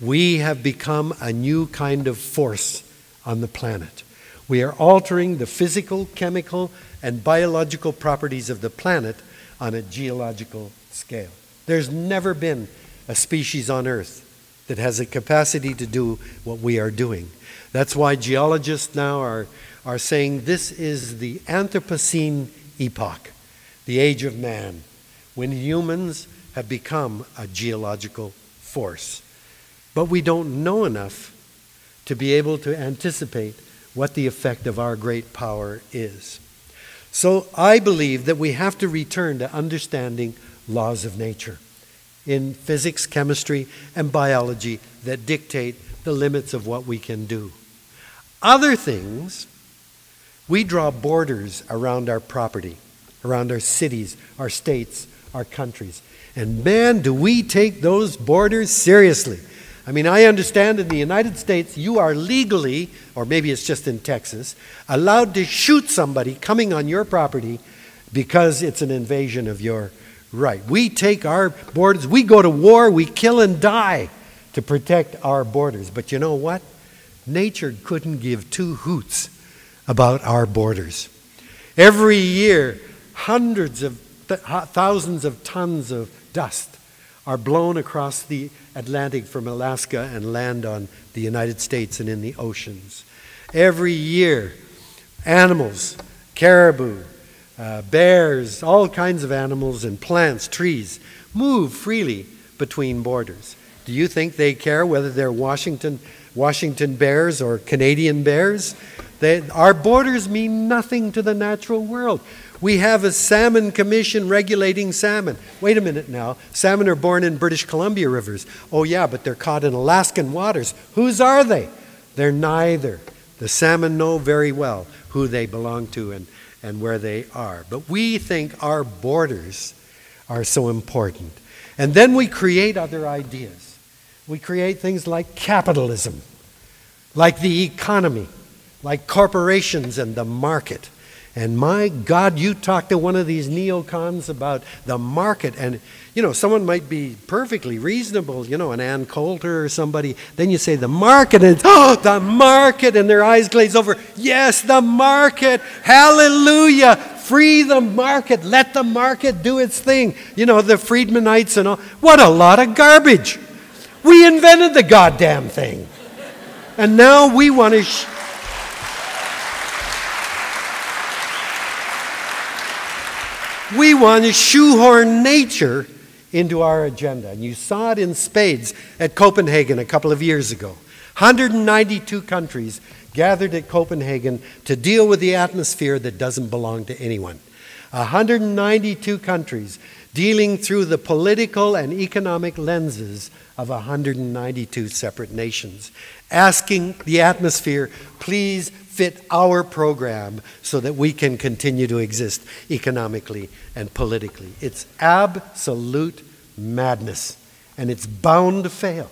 we have become a new kind of force on the planet. We are altering the physical, chemical, and biological properties of the planet on a geological scale. There's never been a species on Earth that has a capacity to do what we are doing. That's why geologists now are saying this is the Anthropocene epoch, the age of man, when humans have become a geological force. But we don't know enough to be able to anticipate what the effect of our great power is. So I believe that we have to return to understanding laws of nature in physics, chemistry, and biology that dictate the limits of what we can do. Other things, we draw borders around our property, around our cities, our states, our countries. And man, do we take those borders seriously. I mean, I understand in the United States, you are legally, or maybe it's just in Texas, allowed to shoot somebody coming on your property because it's an invasion of your right. We take our borders, we go to war, we kill and die to protect our borders. But you know what? Nature couldn't give two hoots about our borders. Every year, hundreds of thousands of tons of dust are blown across the Atlantic from Alaska and land on the United States and in the oceans. Every year, animals, caribou, bears, all kinds of animals and plants, trees, move freely between borders. Do you think they care whether they're Washington bears or Canadian bears? Our borders mean nothing to the natural world. We have a salmon commission regulating salmon. Wait a minute now. Salmon are born in British Columbia rivers. Oh yeah, but they're caught in Alaskan waters. Whose are they? They're neither. The salmon know very well who they belong to and where they are. But we think our borders are so important. And then we create other ideas. We create things like capitalism, like the economy, like corporations and the market. And my God, you talk to one of these neocons about the market and, you know, someone might be perfectly reasonable, you know, an Ann Coulter or somebody. Then you say the market and, oh, the market, and their eyes glaze over. Yes, the market, hallelujah, free the market, let the market do its thing. You know, the Friedmanites and all. What a lot of garbage. We invented the goddamn thing. And now we want to... We want to shoehorn nature into our agenda. And you saw it in spades at Copenhagen a couple of years ago. 192 countries gathered at Copenhagen to deal with the atmosphere that doesn't belong to anyone. 192 countries dealing through the political and economic lenses of 192 separate nations, asking the atmosphere, please fit our program so that we can continue to exist economically and politically. It's absolute madness, and it's bound to fail.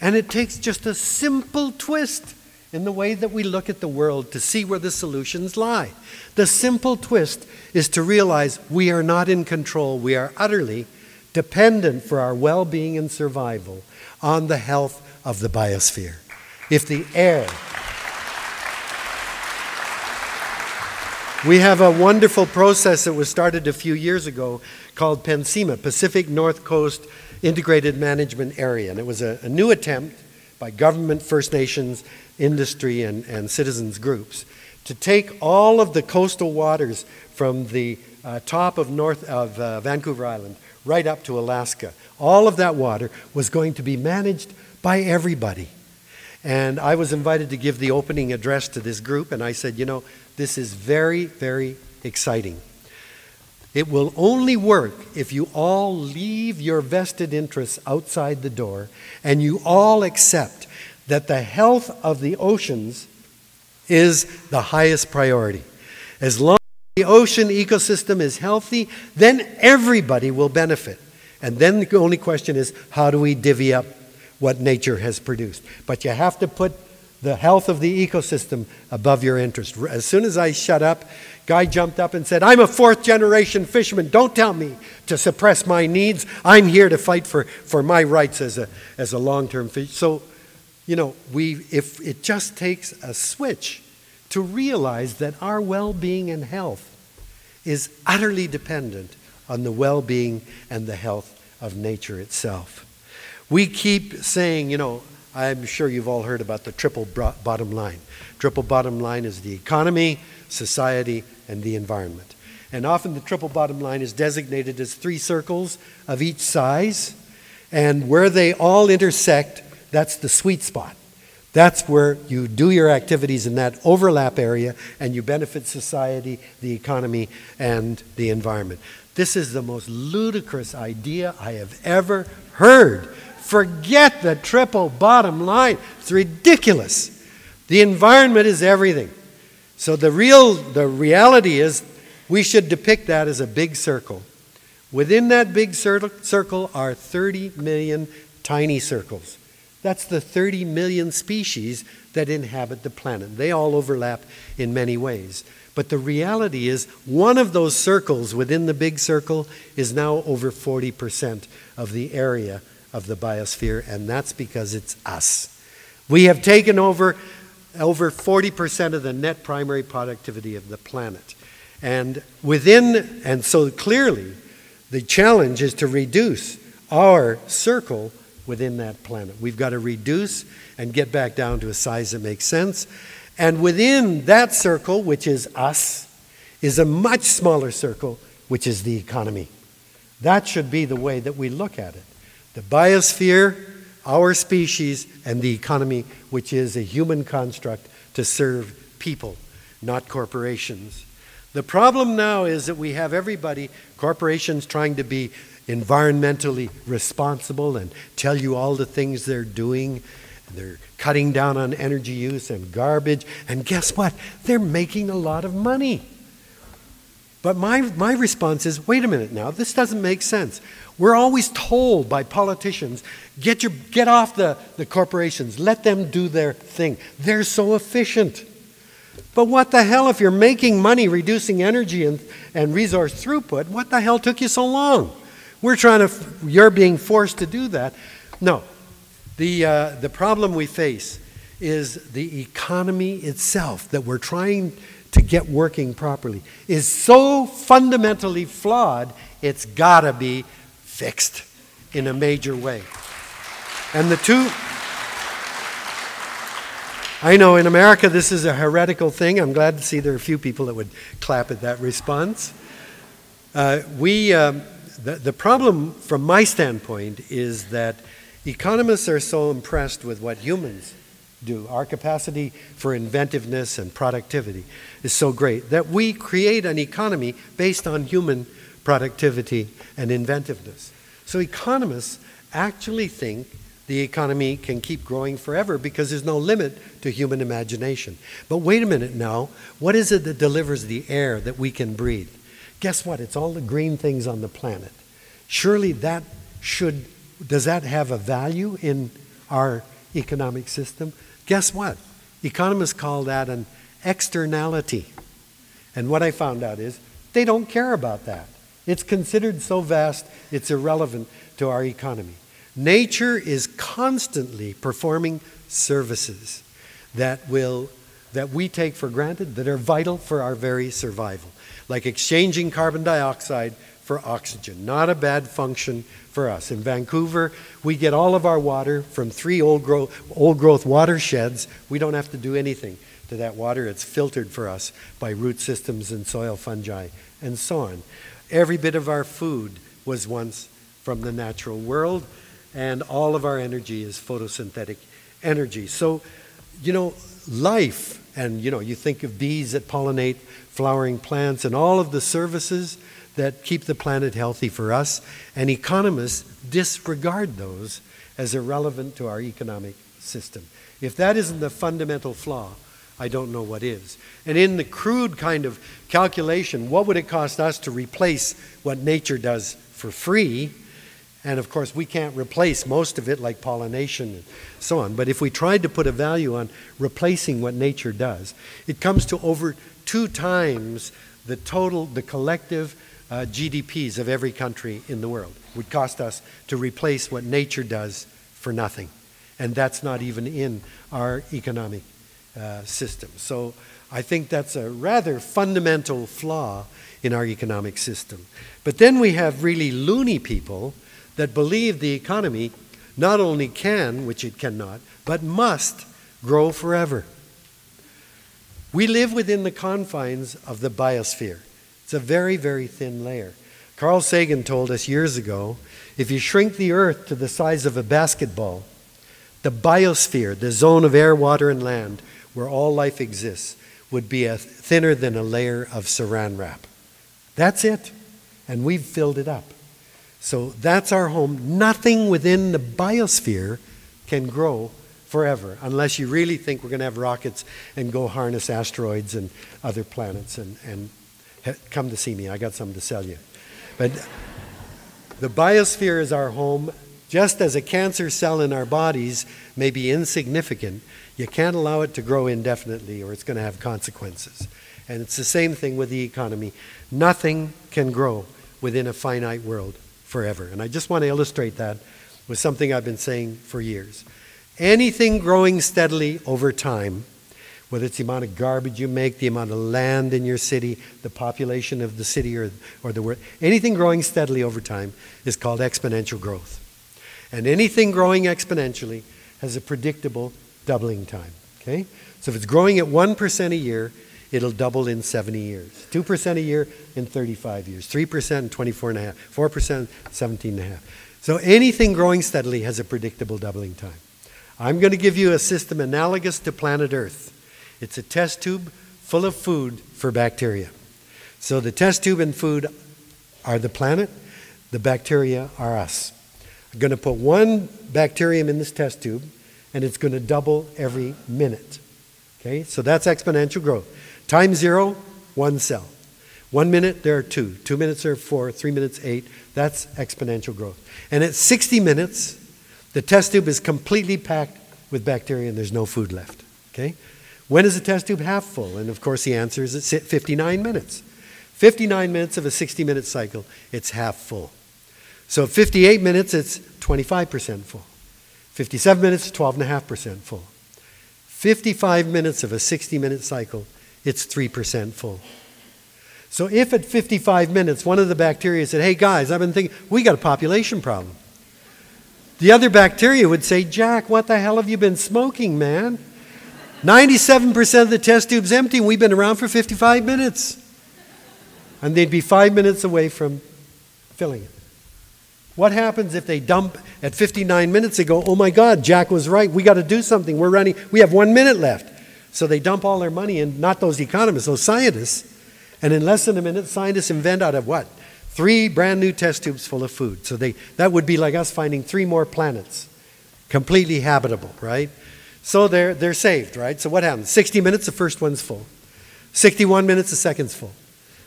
And it takes just a simple twist in the way that we look at the world to see where the solutions lie. The simple twist is to realize we are not in control. We are utterly dependent for our well-being and survival on the health of the biosphere. If the air... We have a wonderful process that was started a few years ago called PNCIMA, Pacific North Coast Integrated Management Area. And it was a new attempt by government, First Nations, industry, and citizens groups to take all of the coastal waters from the top of Vancouver Island right up to Alaska. All of that water was going to be managed by everybody. And I was invited to give the opening address to this group, and I said, you know, this is very, very exciting. It will only work if you all leave your vested interests outside the door and you all accept that the health of the oceans is the highest priority. As long as the ocean ecosystem is healthy, then everybody will benefit. And then the only question is, how do we divvy up what nature has produced? But you have to put the health of the ecosystem above your interest. As soon as I shut up, guy jumped up and said, I'm a fourth-generation fisherman. Don't tell me to suppress my needs. I'm here to fight for my rights as a long-term fisherman. So, you know, if it just takes a switch to realize that our well-being and health is utterly dependent on the well-being and the health of nature itself. We keep saying, you know, I'm sure you've all heard about the triple bottom line. Triple bottom line is the economy, society, and the environment. And often the triple bottom line is designated as three circles of each size, and where they all intersect, that's the sweet spot. That's where you do your activities in that overlap area, and you benefit society, the economy, and the environment. This is the most ludicrous idea I have ever heard. Forget the triple bottom line. It's ridiculous. The environment is everything. So the reality is we should depict that as a big circle Within that big circle are 30 million tiny circles. That's the 30 million species that inhabit the planet. They all overlap in many ways. But the reality is one of those circles within the big circle is now over 40% of the area of the biosphere, and that's because it's us. We have taken over 40% of the net primary productivity of the planet. And so clearly, the challenge is to reduce our circle within that planet. We've got to reduce and get back down to a size that makes sense. And within that circle, which is us, is a much smaller circle, which is the economy. That should be the way that we look at it. The biosphere, our species, and the economy, which is a human construct to serve people, not corporations. The problem now is that we have everybody, corporations trying to be environmentally responsible and tell you all the things they're doing. They're cutting down on energy use and garbage, and guess what? They're making a lot of money. But my response is, wait a minute now, this doesn't make sense. We're always told by politicians, get off the corporations, let them do their thing. They're so efficient. But what the hell, if you're making money reducing energy and resource throughput, what the hell took you so long? You're being forced to do that. No, the problem we face is the economy itself that we're trying to get working properly is so fundamentally flawed, it's gotta be fixed in a major way. And I know in America this is a heretical thing. I'm glad to see there are a few people that would clap at that response. The problem from my standpoint is that economists are so impressed with what humans do. Our capacity for inventiveness and productivity is so great that we create an economy based on human productivity and inventiveness. So economists actually think the economy can keep growing forever because there's no limit to human imagination. But wait a minute now, what is it that delivers the air that we can breathe? Guess what? It's all the green things on the planet. Surely that does that have a value in our economic system? Guess what? Economists call that an externality. And what I found out is they don't care about that. It's considered so vast, it's irrelevant to our economy. Nature is constantly performing services that we take for granted, that are vital for our very survival, like exchanging carbon dioxide for oxygen. Not a bad function for us. In Vancouver, we get all of our water from three old growth watersheds. We don't have to do anything to that water. It's filtered for us by root systems and soil fungi and so on. Every bit of our food was once from the natural world, and all of our energy is photosynthetic energy. So, you know, life, and you know, you think of bees that pollinate flowering plants and all of the services that keep the planet healthy for us, and economists disregard those as irrelevant to our economic system. If that isn't the fundamental flaw, I don't know what is. And in the crude kind of calculation, what would it cost us to replace what nature does for free? And of course, we can't replace most of it, like pollination and so on. But if we tried to put a value on replacing what nature does, it comes to over 2 times the total, the collective GDPs of every country in the world. It would cost us to replace what nature does for nothing. And that's not even in our economic system. So I think that's a rather fundamental flaw in our economic system. But then we have really loony people that believe the economy not only can, which it cannot, but must grow forever. We live within the confines of the biosphere. It's a very, very thin layer. Carl Sagan told us years ago, if you shrink the Earth to the size of a basketball, the biosphere, the zone of air, water, and land where all life exists, would be thinner than a layer of saran wrap. That's it, and we've filled it up. So that's our home. Nothing within the biosphere can grow forever, unless you really think we're going to have rockets and go harness asteroids and other planets and come to see me. I got something to sell you. But The biosphere is our home. Just as a cancer cell in our bodies may be insignificant, you can't allow it to grow indefinitely or it's going to have consequences. And it's the same thing with the economy. Nothing can grow within a finite world forever. And I just want to illustrate that with something I've been saying for years. Anything growing steadily over time, whether it's the amount of garbage you make, the amount of land in your city, the population of the city or the world, anything growing steadily over time is called exponential growth. And anything growing exponentially has a predictable doubling time, okay? So if it's growing at 1% a year, it'll double in 70 years, 2% a year in 35 years, 3% in 24 and a half, 4% in 17 and a half. So anything growing steadily has a predictable doubling time. I'm going to give you a system analogous to planet Earth. It's a test tube full of food for bacteria. So the test tube and food are the planet, the bacteria are us. I'm going to put one bacterium in this test tube, and it's going to double every minute. Okay, so that's exponential growth. Time zero, one cell. 1 minute, there are two. 2 minutes, there are four. 3 minutes, eight. That's exponential growth. And at 60 minutes, the test tube is completely packed with bacteria, and there's no food left. Okay, when is the test tube half full? And of course, the answer is at 59 minutes. 59 minutes of a 60-minute cycle, it's half full. So 58 minutes, it's 25% full. 57 minutes, 12.5% full. 55 minutes of a 60-minute cycle, it's 3% full. So if at 55 minutes, one of the bacteria said, hey guys, I've been thinking, we got a population problem. The other bacteria would say, Jack, what the hell have you been smoking, man? 97% of the test tube's empty and we've been around for 55 minutes. And they'd be 5 minutes away from filling it. What happens if they dump at 59 minutes? They go, oh my God, Jack was right. We got to do something. We're running. We have 1 minute left. So they dump all their money in, not those economists, those scientists. And in less than a minute, scientists invent out of what? 3 brand new test tubes full of food. So that would be like us finding 3 more planets, completely habitable, right? So they're saved, right? So what happens? 60 minutes, the first one's full. 61 minutes, the second's full.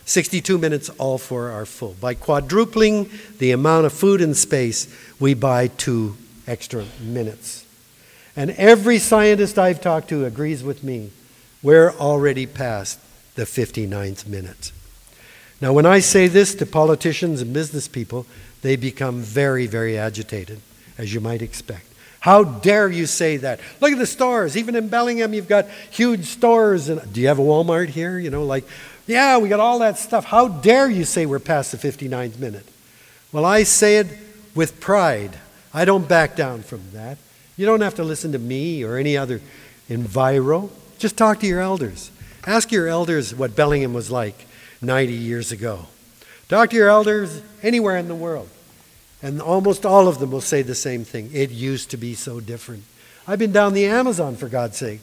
62 minutes, all 4 are full. By quadrupling the amount of food and space, we buy 2 extra minutes. And every scientist I've talked to agrees with me. We're already past the 59th minute. Now, when I say this to politicians and business people, they become very, very agitated, as you might expect. How dare you say that? Look at the stores. Even in Bellingham, you've got huge stores. And do you have a Walmart here? You know, like, yeah, we got all that stuff. How dare you say we're past the 59th minute? Well, I say it with pride. I don't back down from that. You don't have to listen to me or any other enviro. Just talk to your elders. Ask your elders what Bellingham was like 90 years ago. Talk to your elders anywhere in the world. And almost all of them will say the same thing. It used to be so different. I've been down the Amazon, for God's sake.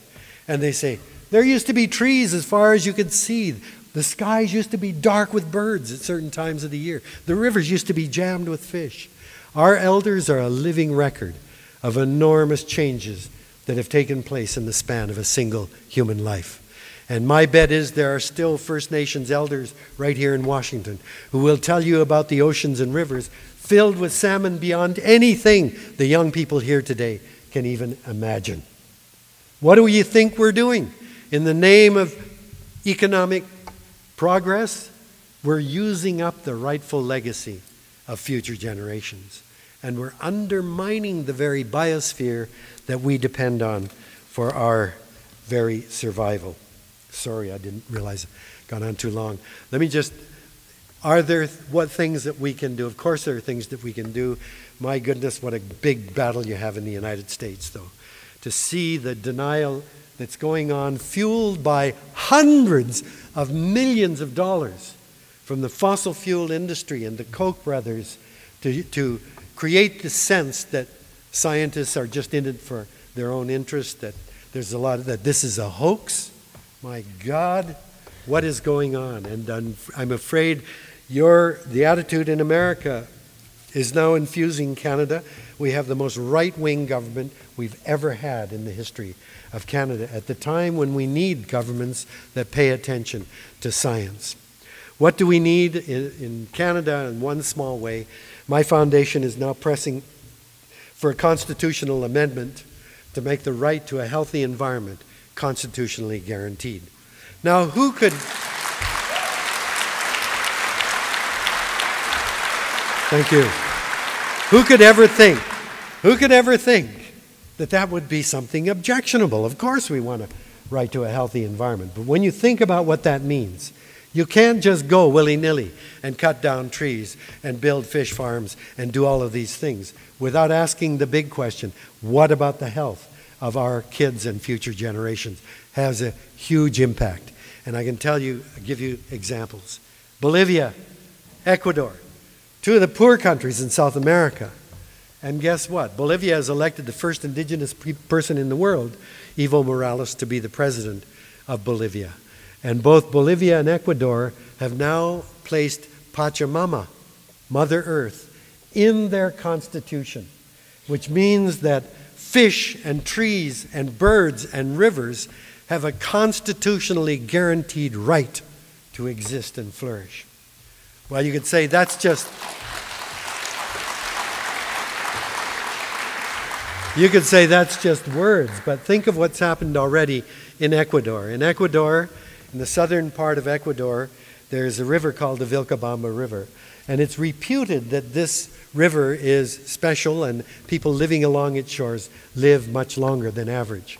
And they say, there used to be trees as far as you could see. The skies used to be dark with birds at certain times of the year. The rivers used to be jammed with fish. Our elders are a living record of enormous changes that have taken place in the span of a single human life. And my bet is there are still First Nations elders right here in Washington who will tell you about the oceans and rivers filled with salmon beyond anything the young people here today can even imagine. What do you think we're doing? In the name of economic progress, we're using up the rightful legacy of future generations, and we're undermining the very biosphere that we depend on for our very survival. Sorry, I didn't realize I'd gone on too long. Let me just, are there what things that we can do? Of course there are things that we can do. My goodness, what a big battle you have in the United States, though, to see the denial that's going on, fueled by hundreds of millions of dollars from the fossil fuel industry and the Koch brothers to create the sense that scientists are just in it for their own interest, that there's a lot of that. This is a hoax. My God, what is going on? And I'm afraid the attitude in America is now infusing Canada. We have the most right-wing government we've ever had in the history of Canada at the time when we need governments that pay attention to science. What do we need in Canada in one small way? My foundation is now pressing for a constitutional amendment to make the right to a healthy environment constitutionally guaranteed. Now, who could... Thank you. Who could ever think that that would be something objectionable? Of course we want a right to a healthy environment. But when you think about what that means, you can't just go willy-nilly and cut down trees and build fish farms and do all of these things without asking the big question, what about the health of our kids and future generations? Has a huge impact. And I can tell you, give you examples. Bolivia, Ecuador, two of the poor countries in South America. And guess what? Bolivia has elected the first indigenous person in the world, Evo Morales, to be the president of Bolivia. And both Bolivia and Ecuador have now placed Pachamama, Mother Earth, in their constitution, which means that fish and trees and birds and rivers have a constitutionally guaranteed right to exist and flourish. Well, you could say that's just... You could say that's just words, but think of what's happened already in Ecuador. In Ecuador, in the southern part of Ecuador, there's a river called the Vilcabamba River. And it's reputed that this river is special and people living along its shores live much longer than average.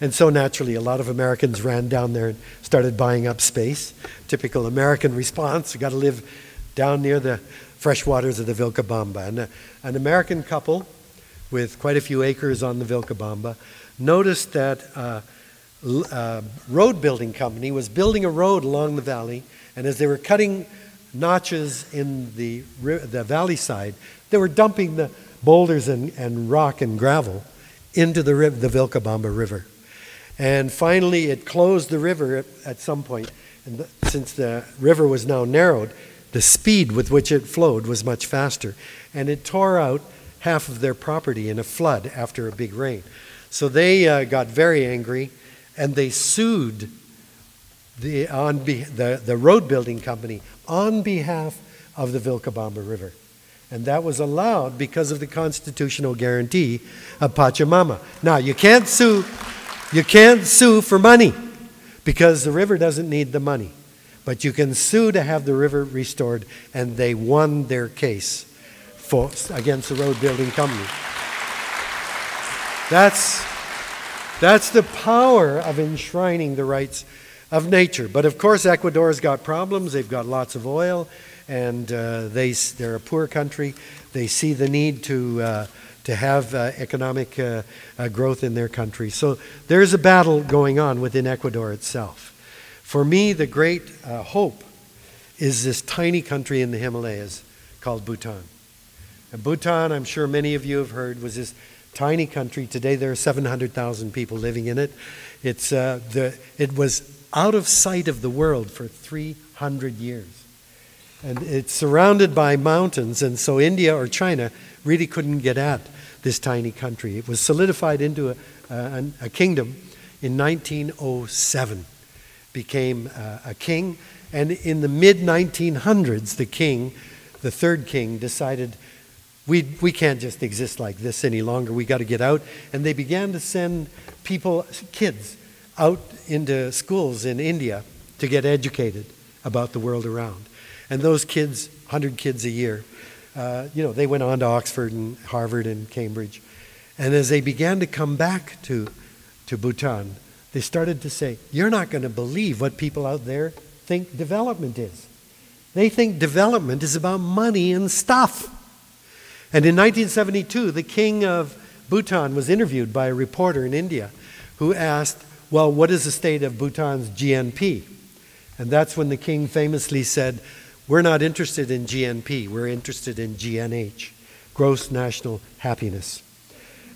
And so naturally, a lot of Americans ran down there and started buying up space. Typical American response, you got to live down near the fresh waters of the Vilcabamba. And an American couple with quite a few acres on the Vilcabamba noticed that road building company was building a road along the valley, and as they were cutting notches in the valley side, they were dumping the boulders and rock and gravel into the Vilcabamba River. And finally, it closed the river at some point, and since the river was now narrowed, the speed with which it flowed was much faster, and it tore out half of their property in a flood after a big rain. So they got very angry, and they sued the road building company on behalf of the Vilcabamba River. And that was allowed because of the constitutional guarantee of Pachamama. Now, you can't sue for money because the river doesn't need the money. But you can sue to have the river restored, and they won their case against the road building company. That's the power of enshrining the rights of nature. But of course, Ecuador's got problems. They've got lots of oil, and they're a poor country. They see the need to have economic growth in their country. So there's a battle going on within Ecuador itself. For me, the great hope is this tiny country in the Himalayas called Bhutan. And Bhutan, I'm sure many of you have heard, was this tiny country. Today there are 700,000 people living in it. It was out of sight of the world for 300 years. And it's surrounded by mountains, and so India or China really couldn't get at this tiny country. It was solidified into a kingdom in 1907, became a king, and in the mid-1900s, the third king, decided we can't just exist like this any longer. We got to get out. And they began to send kids, out into schools in India to get educated about the world around. And those kids, 100 kids a year, they went on to Oxford and Harvard and Cambridge. And as they began to come back to Bhutan, they started to say, you're not going to believe what people out there think development is. They think development is about money and stuff. And in 1972, the king of Bhutan was interviewed by a reporter in India who asked, well, what is the state of Bhutan's GNP? And that's when the king famously said, we're not interested in GNP, we're interested in GNH, gross national happiness.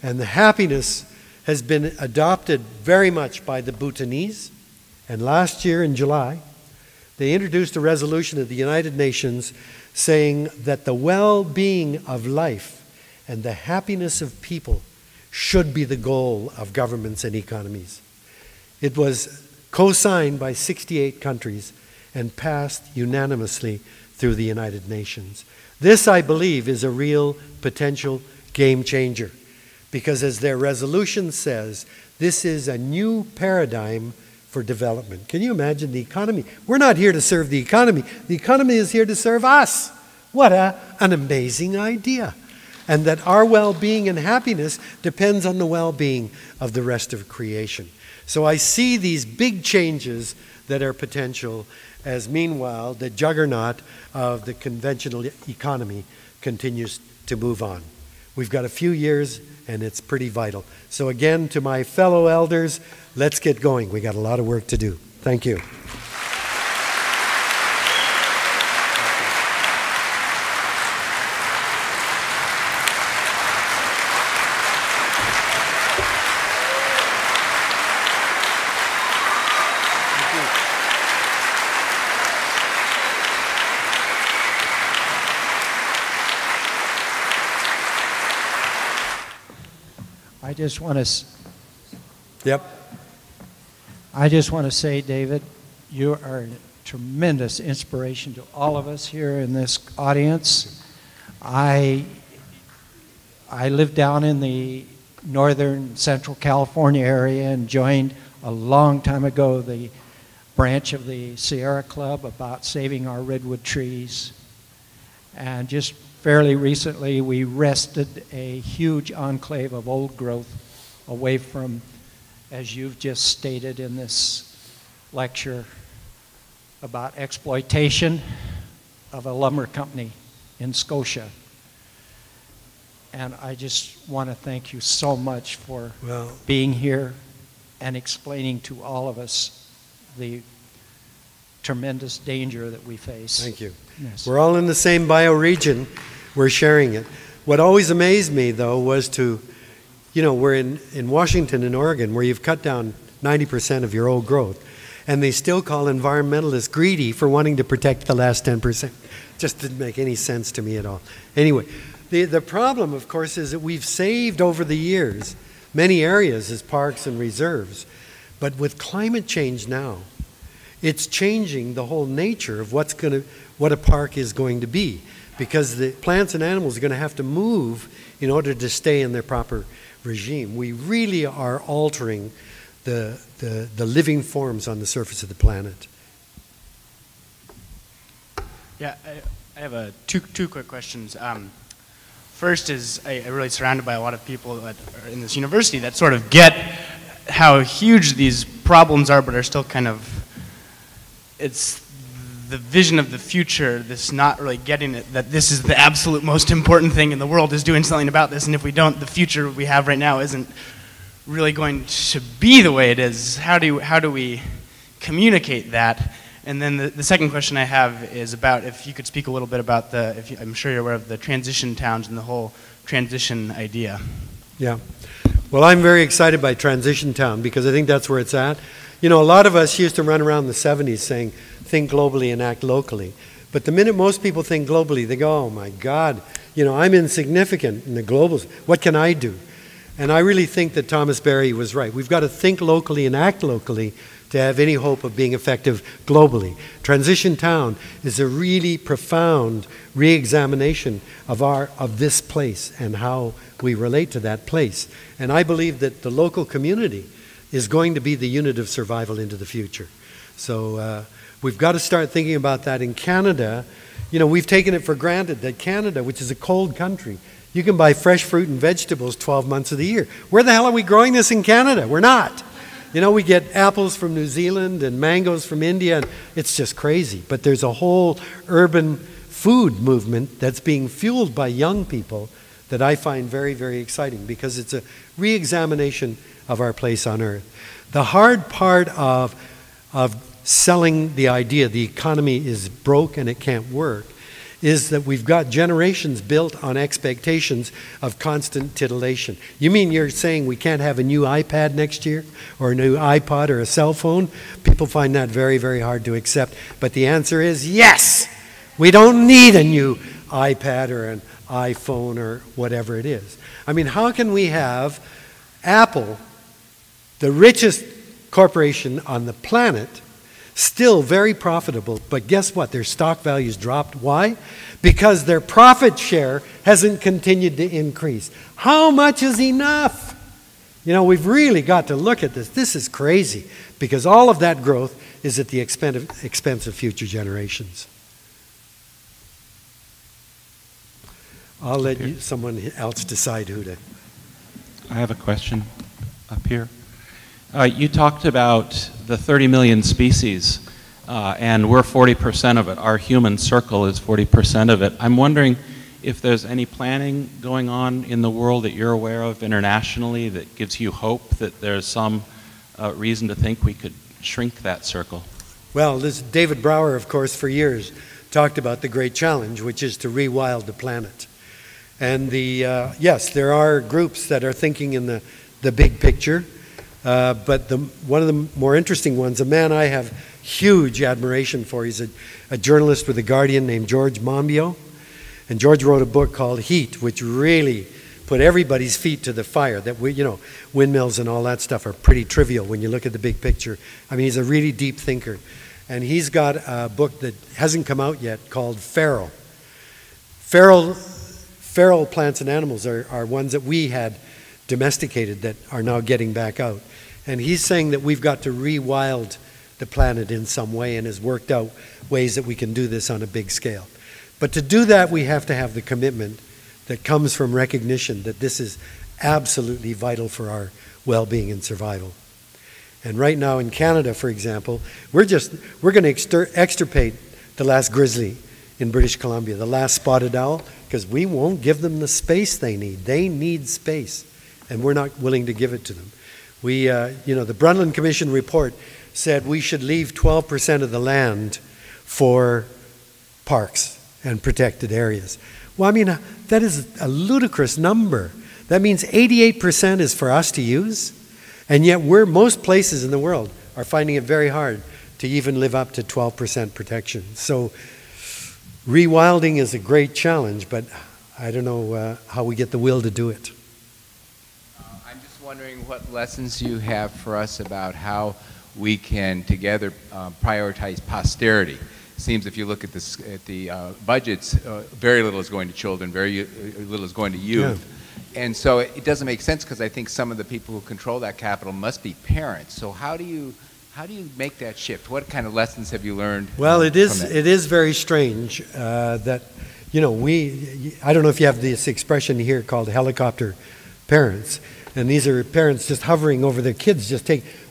And the happiness has been adopted very much by the Bhutanese. And last year in July, they introduced a resolution of the United Nations saying that the well-being of life and the happiness of people should be the goal of governments and economies. It was co-signed by 68 countries and passed unanimously through the United Nations. This, I believe, is a real potential game changer, because as their resolution says, this is a new paradigm for development. Can you imagine the economy? We're not here to serve the economy. The economy is here to serve us. What an amazing idea. And that our well-being and happiness depends on the well-being of the rest of creation. So I see these big changes that are potential as, meanwhile, the juggernaut of the conventional economy continues to move on. We've got a few years, and it's pretty vital. So again, to my fellow elders, let's get going. We got a lot of work to do. Thank you. I just want to say, David, you are a tremendous inspiration to all of us here in this audience. I lived down in the northern central California area and joined a long time ago the branch of the Sierra Club about saving our redwood trees, and just fairly recently, we wrested a huge enclave of old growth away from, as you've just stated in this lecture, about exploitation of a lumber company in Scotia. And I just want to thank you so much for being here and explaining to all of us the tremendous danger that we face. Thank you. Yes. We're all in the same bioregion. We're sharing it. What always amazed me, though, was to, you know, we're in Washington and Oregon, where you've cut down 90% of your old growth, and they still call environmentalists greedy for wanting to protect the last 10%. Just didn't make any sense to me at all. Anyway, the problem, of course, is that we've saved over the years many areas as parks and reserves, but with climate change now, it's changing the whole nature of what's going to, what a park is going to be, because the plants and animals are going to have to move in order to stay in their proper regime. We really are altering the living forms on the surface of the planet. Yeah, I have two quick questions. First is, I'm really surrounded by a lot of people that are in this university that sort of get how huge these problems are, but are still kind of, it's the vision of the future, this not really getting it, that this is the absolute most important thing in the world is doing something about this, and if we don't, the future we have right now isn't really going to be the way it is. How do we communicate that? And then the second question I have is about if you could speak a little bit about the, I'm sure you're aware of the transition towns and the whole transition idea. Yeah. Well, I'm very excited by transition town because I think that's where it's at. You know, a lot of us used to run around the 70s saying, think globally and act locally. But the minute most people think globally, they go, oh my God, you know, I'm insignificant in the global, what can I do? And I really think that Thomas Berry was right. We've got to think locally and act locally to have any hope of being effective globally. Transition Town is a really profound re-examination of this place and how we relate to that place. And I believe that the local community is going to be the unit of survival into the future. So we've got to start thinking about that. In Canada, you know, we've taken it for granted that Canada, which is a cold country, you can buy fresh fruit and vegetables 12 months of the year. Where the hell are we growing this in Canada? We're not. You know, we get apples from New Zealand and mangoes from India, and it's just crazy. But there's a whole urban food movement that's being fueled by young people that I find very, very exciting because it's a re-examination of our place on Earth. The hard part of selling the idea the economy is broke and it can't work is that we've got generations built on expectations of constant titillation. You mean you're saying we can't have a new iPad next year or a new iPod or a cell phone? People find that very, very hard to accept. But the answer is yes! We don't need a new iPad or an iPhone or whatever it is. I mean, how can we have Apple, the richest corporation on the planet, Still very profitable, but guess what? Their stock values dropped. Why? Because their profit share hasn't continued to increase. How much is enough? You know, we've really got to look at this. This is crazy, because all of that growth is at the expense of future generations. I'll let you, someone else decide who to. I have a question up here. You talked about the 30 million species, and we're 40% of it. Our human circle is 40% of it. I'm wondering if there's any planning going on in the world that you're aware of internationally that gives you hope that there's some reason to think we could shrink that circle. Well, this David Brower, of course, for years talked about the great challenge, which is to rewild the planet. And the, yes, there are groups that are thinking in the big picture, but one of the more interesting ones, a man I have huge admiration for, he's a journalist with The Guardian named George Monbiot, and George wrote a book called Heat, which really put everybody's feet to the fire, that we, you know, windmills and all that stuff are pretty trivial when you look at the big picture. I mean, he's a really deep thinker, and he's got a book that hasn't come out yet called Feral. Feral plants and animals are ones that we had domesticated that are now getting back out. And he's saying that we've got to rewild the planet in some way and has worked out ways that we can do this on a big scale. But to do that, we have to have the commitment that comes from recognition that this is absolutely vital for our well-being and survival. And right now in Canada, for example, we're going to extirpate the last grizzly in British Columbia, the last spotted owl, because we won't give them the space they need. They need space, and we're not willing to give it to them. We, you know, the Brundtland Commission report said we should leave 12% of the land for parks and protected areas. Well, I mean, that is a ludicrous number. That means 88% is for us to use, and yet we're, most places in the world are finding it very hard to even live up to 12% protection. So, rewilding is a great challenge, but I don't know how we get the will to do it. I'm just wondering what lessons you have for us about how we can together prioritize posterity. It seems if you look at, the budgets, very little is going to children, very little is going to youth. Yeah. And so it doesn't make sense, because I think some of the people who control that capital must be parents. So how do you make that shift? What kind of lessons have you learned? Well, it is very strange that, you know, I don't know if you have this expression here called helicopter parents, and these are parents just hovering over their kids.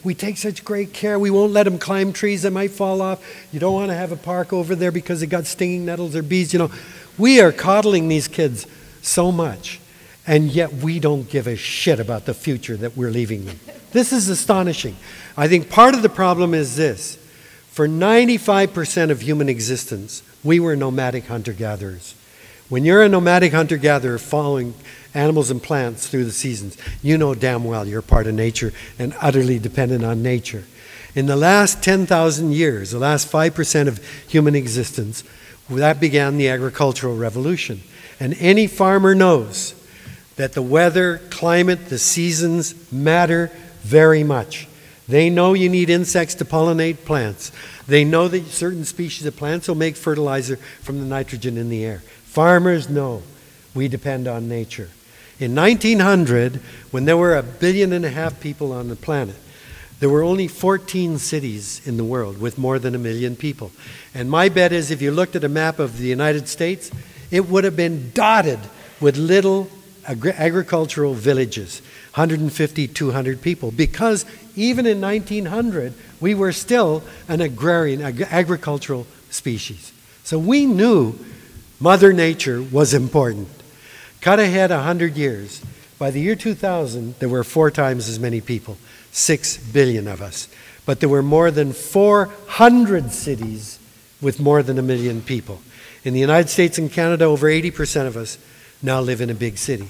We take such great care. We won't let them climb trees that might fall off. You don't want to have a park over there because it got stinging nettles or bees. You know, we are coddling these kids so much, and yet we don't give a shit about the future that we're leaving them. This is astonishing. I think part of the problem is this. For 95% of human existence, we were nomadic hunter-gatherers. When you're a nomadic hunter-gatherer following animals and plants through the seasons, you know damn well you're part of nature and utterly dependent on nature. In the last 10,000 years, the last 5% of human existence, that began the agricultural revolution. And any farmer knows that the weather, climate, the seasons matter very much. They know you need insects to pollinate plants. They know that certain species of plants will make fertilizer from the nitrogen in the air. Farmers know we depend on nature. In 1900, when there were 1.5 billion people on the planet, there were only 14 cities in the world with more than 1 million people. And my bet is if you looked at a map of the United States, it would have been dotted with little agricultural villages, 150, 200 people, because even in 1900, we were still an agrarian, agricultural species. So we knew Mother Nature was important. Cut ahead 100 years. By the year 2000, there were 4 times as many people, 6 billion of us. But there were more than 400 cities with more than 1 million people. In the United States and Canada, over 80% of us now live in a big city.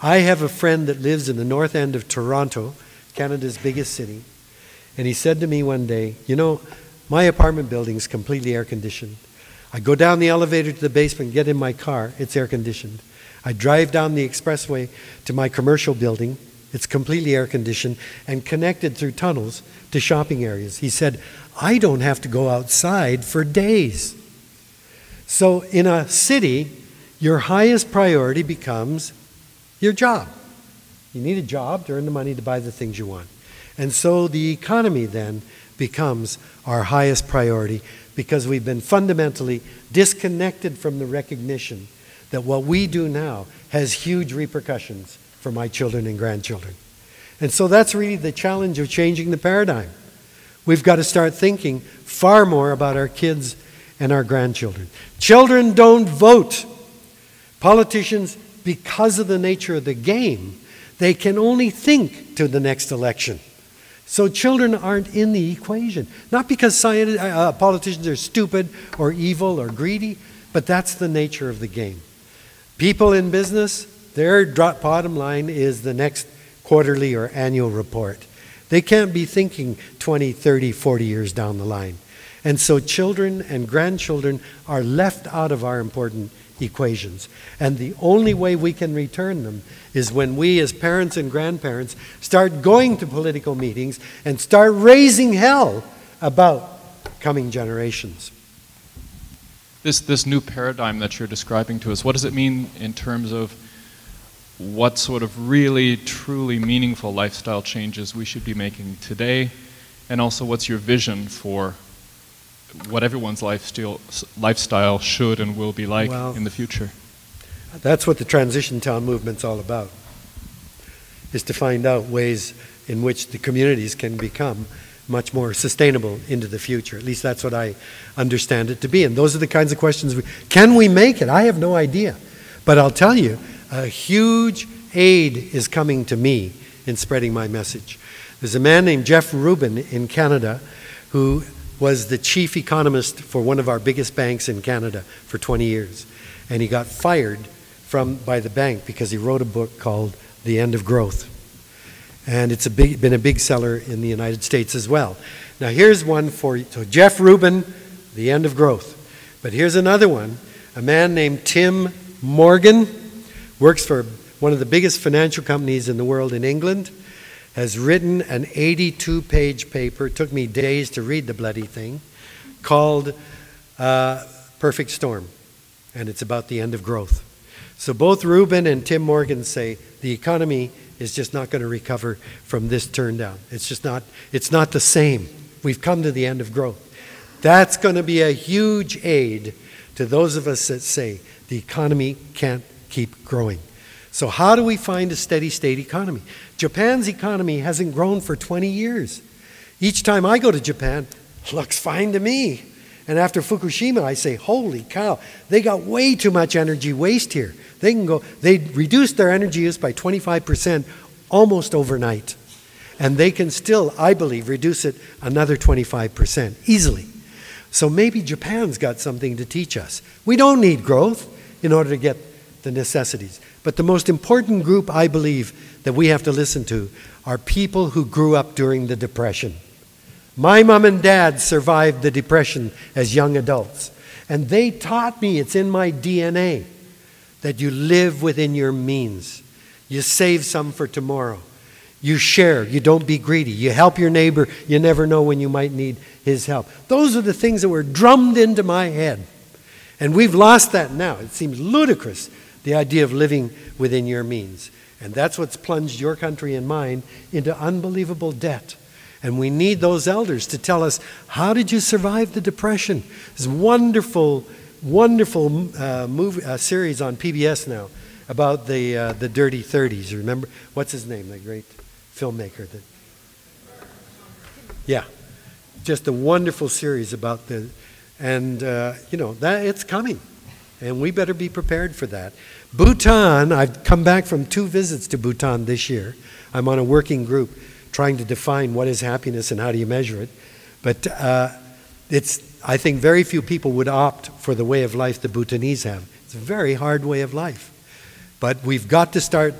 I have a friend that lives in the north end of Toronto, Canada's biggest city, and he said to me one day, you know, my apartment building is completely air-conditioned. I go down the elevator to the basement, get in my car, it's air-conditioned. I drive down the expressway to my commercial building, It's completely air-conditioned and connected through tunnels to shopping areas. He said, I don't have to go outside for days. So in a city, your highest priority becomes your job. You need a job to earn the money to buy the things you want. And so the economy then becomes our highest priority because we've been fundamentally disconnected from the recognition that what we do now has huge repercussions for my children and grandchildren. And so that's really the challenge of changing the paradigm. We've got to start thinking far more about our kids and our grandchildren. Children don't vote. Politicians, because of the nature of the game, they can only think to the next election. So children aren't in the equation. Not because politicians are stupid or evil or greedy, but that's the nature of the game. People in business, their bottom line is the next quarterly or annual report. They can't be thinking 20, 30, 40 years down the line. And so children and grandchildren are left out of our important equations. And the only way we can return them is when we as parents and grandparents start going to political meetings and start raising hell about coming generations. This new paradigm that you're describing to us, what does it mean in terms of what sort of really, truly meaningful lifestyle changes we should be making today? And also, what's your vision for what everyone's lifestyle should and will be like in the future? That's what the Transition Town movement's all about, is to find out ways in which the communities can become much more sustainable into the future. At least that's what I understand it to be. And those are the kinds of questions. Can we make it? I have no idea. But I'll tell you, a huge aid is coming to me in spreading my message. There's a man named Jeff Rubin in Canada who was the chief economist for one of our biggest banks in Canada for 20 years. And he got fired by the bank because he wrote a book called The End of Growth. And it's been a big seller in the United States as well. Now here's one for so Jeff Rubin, The End of Growth. But here's another one. A man named Tim Morgan works for one of the biggest financial companies in the world in England, has written an 82-page paper, it took me days to read the bloody thing, called Perfect Storm, and it's about the end of growth. So both Rubin and Tim Morgan say the economy is just not going to recover from this turn down. It's just not, it's not the same. We've come to the end of growth. That's going to be a huge aid to those of us that say the economy can't keep growing. So how do we find a steady state economy? Japan's economy hasn't grown for 20 years. Each time I go to Japan, it looks fine to me. And after Fukushima, I say, holy cow, they got way too much energy waste here. They reduced their energy use by 25% almost overnight. And they can still, I believe, reduce it another 25% easily. So maybe Japan's got something to teach us. We don't need growth in order to get the necessities. But the most important group, I believe, that we have to listen to are people who grew up during the Depression. My mom and dad survived the Depression as young adults, and they taught me, it's in my DNA, that you live within your means. You save some for tomorrow. You share. You don't be greedy. You help your neighbor. You never know when you might need his help. Those are the things that were drummed into my head, and we've lost that now. It seems ludicrous, the idea of living within your means. And that's what's plunged your country and mine into unbelievable debt. And we need those elders to tell us, how did you survive the Depression? There's a wonderful, wonderful series on PBS now about the Dirty 30s. Remember, what's his name, the great filmmaker? Yeah, just a wonderful series about the, and you know, it's coming. And we better be prepared for that. Bhutan, I've come back from 2 visits to Bhutan this year. I'm on a working group trying to define what is happiness and how do you measure it. But I think very few people would opt for the way of life the Bhutanese have. It's a very hard way of life. But we've got to start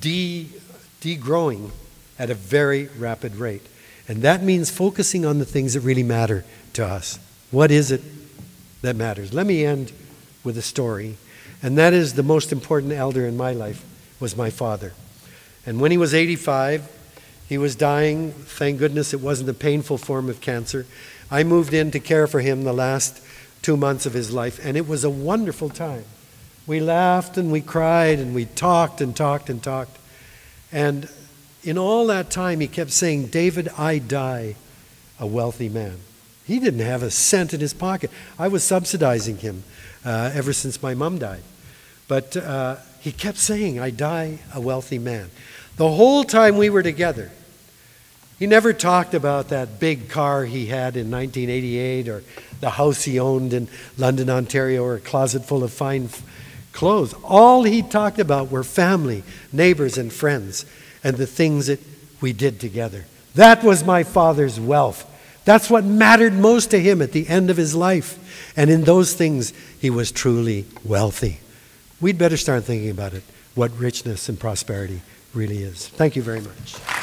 degrowing at a very rapid rate. And that means focusing on the things that really matter to us. What is it that matters? Let me end with a story, and that is the most important elder in my life was my father. And when he was 85, he was dying. Thank goodness it wasn't a painful form of cancer. I moved in to care for him the last 2 months of his life, and it was a wonderful time. We laughed and we cried and we talked and talked and talked. And in all that time, he kept saying, David, I die a wealthy man. He didn't have a cent in his pocket. I was subsidizing him ever since my mom died. But he kept saying, I die a wealthy man. The whole time we were together, he never talked about that big car he had in 1988 or the house he owned in London, Ontario, or a closet full of fine clothes. All he talked about were family, neighbors, and friends, and the things that we did together. That was my father's wealth. That's what mattered most to him at the end of his life. And in those things, he was truly wealthy. We'd better start thinking about it, what richness and prosperity really is. Thank you very much.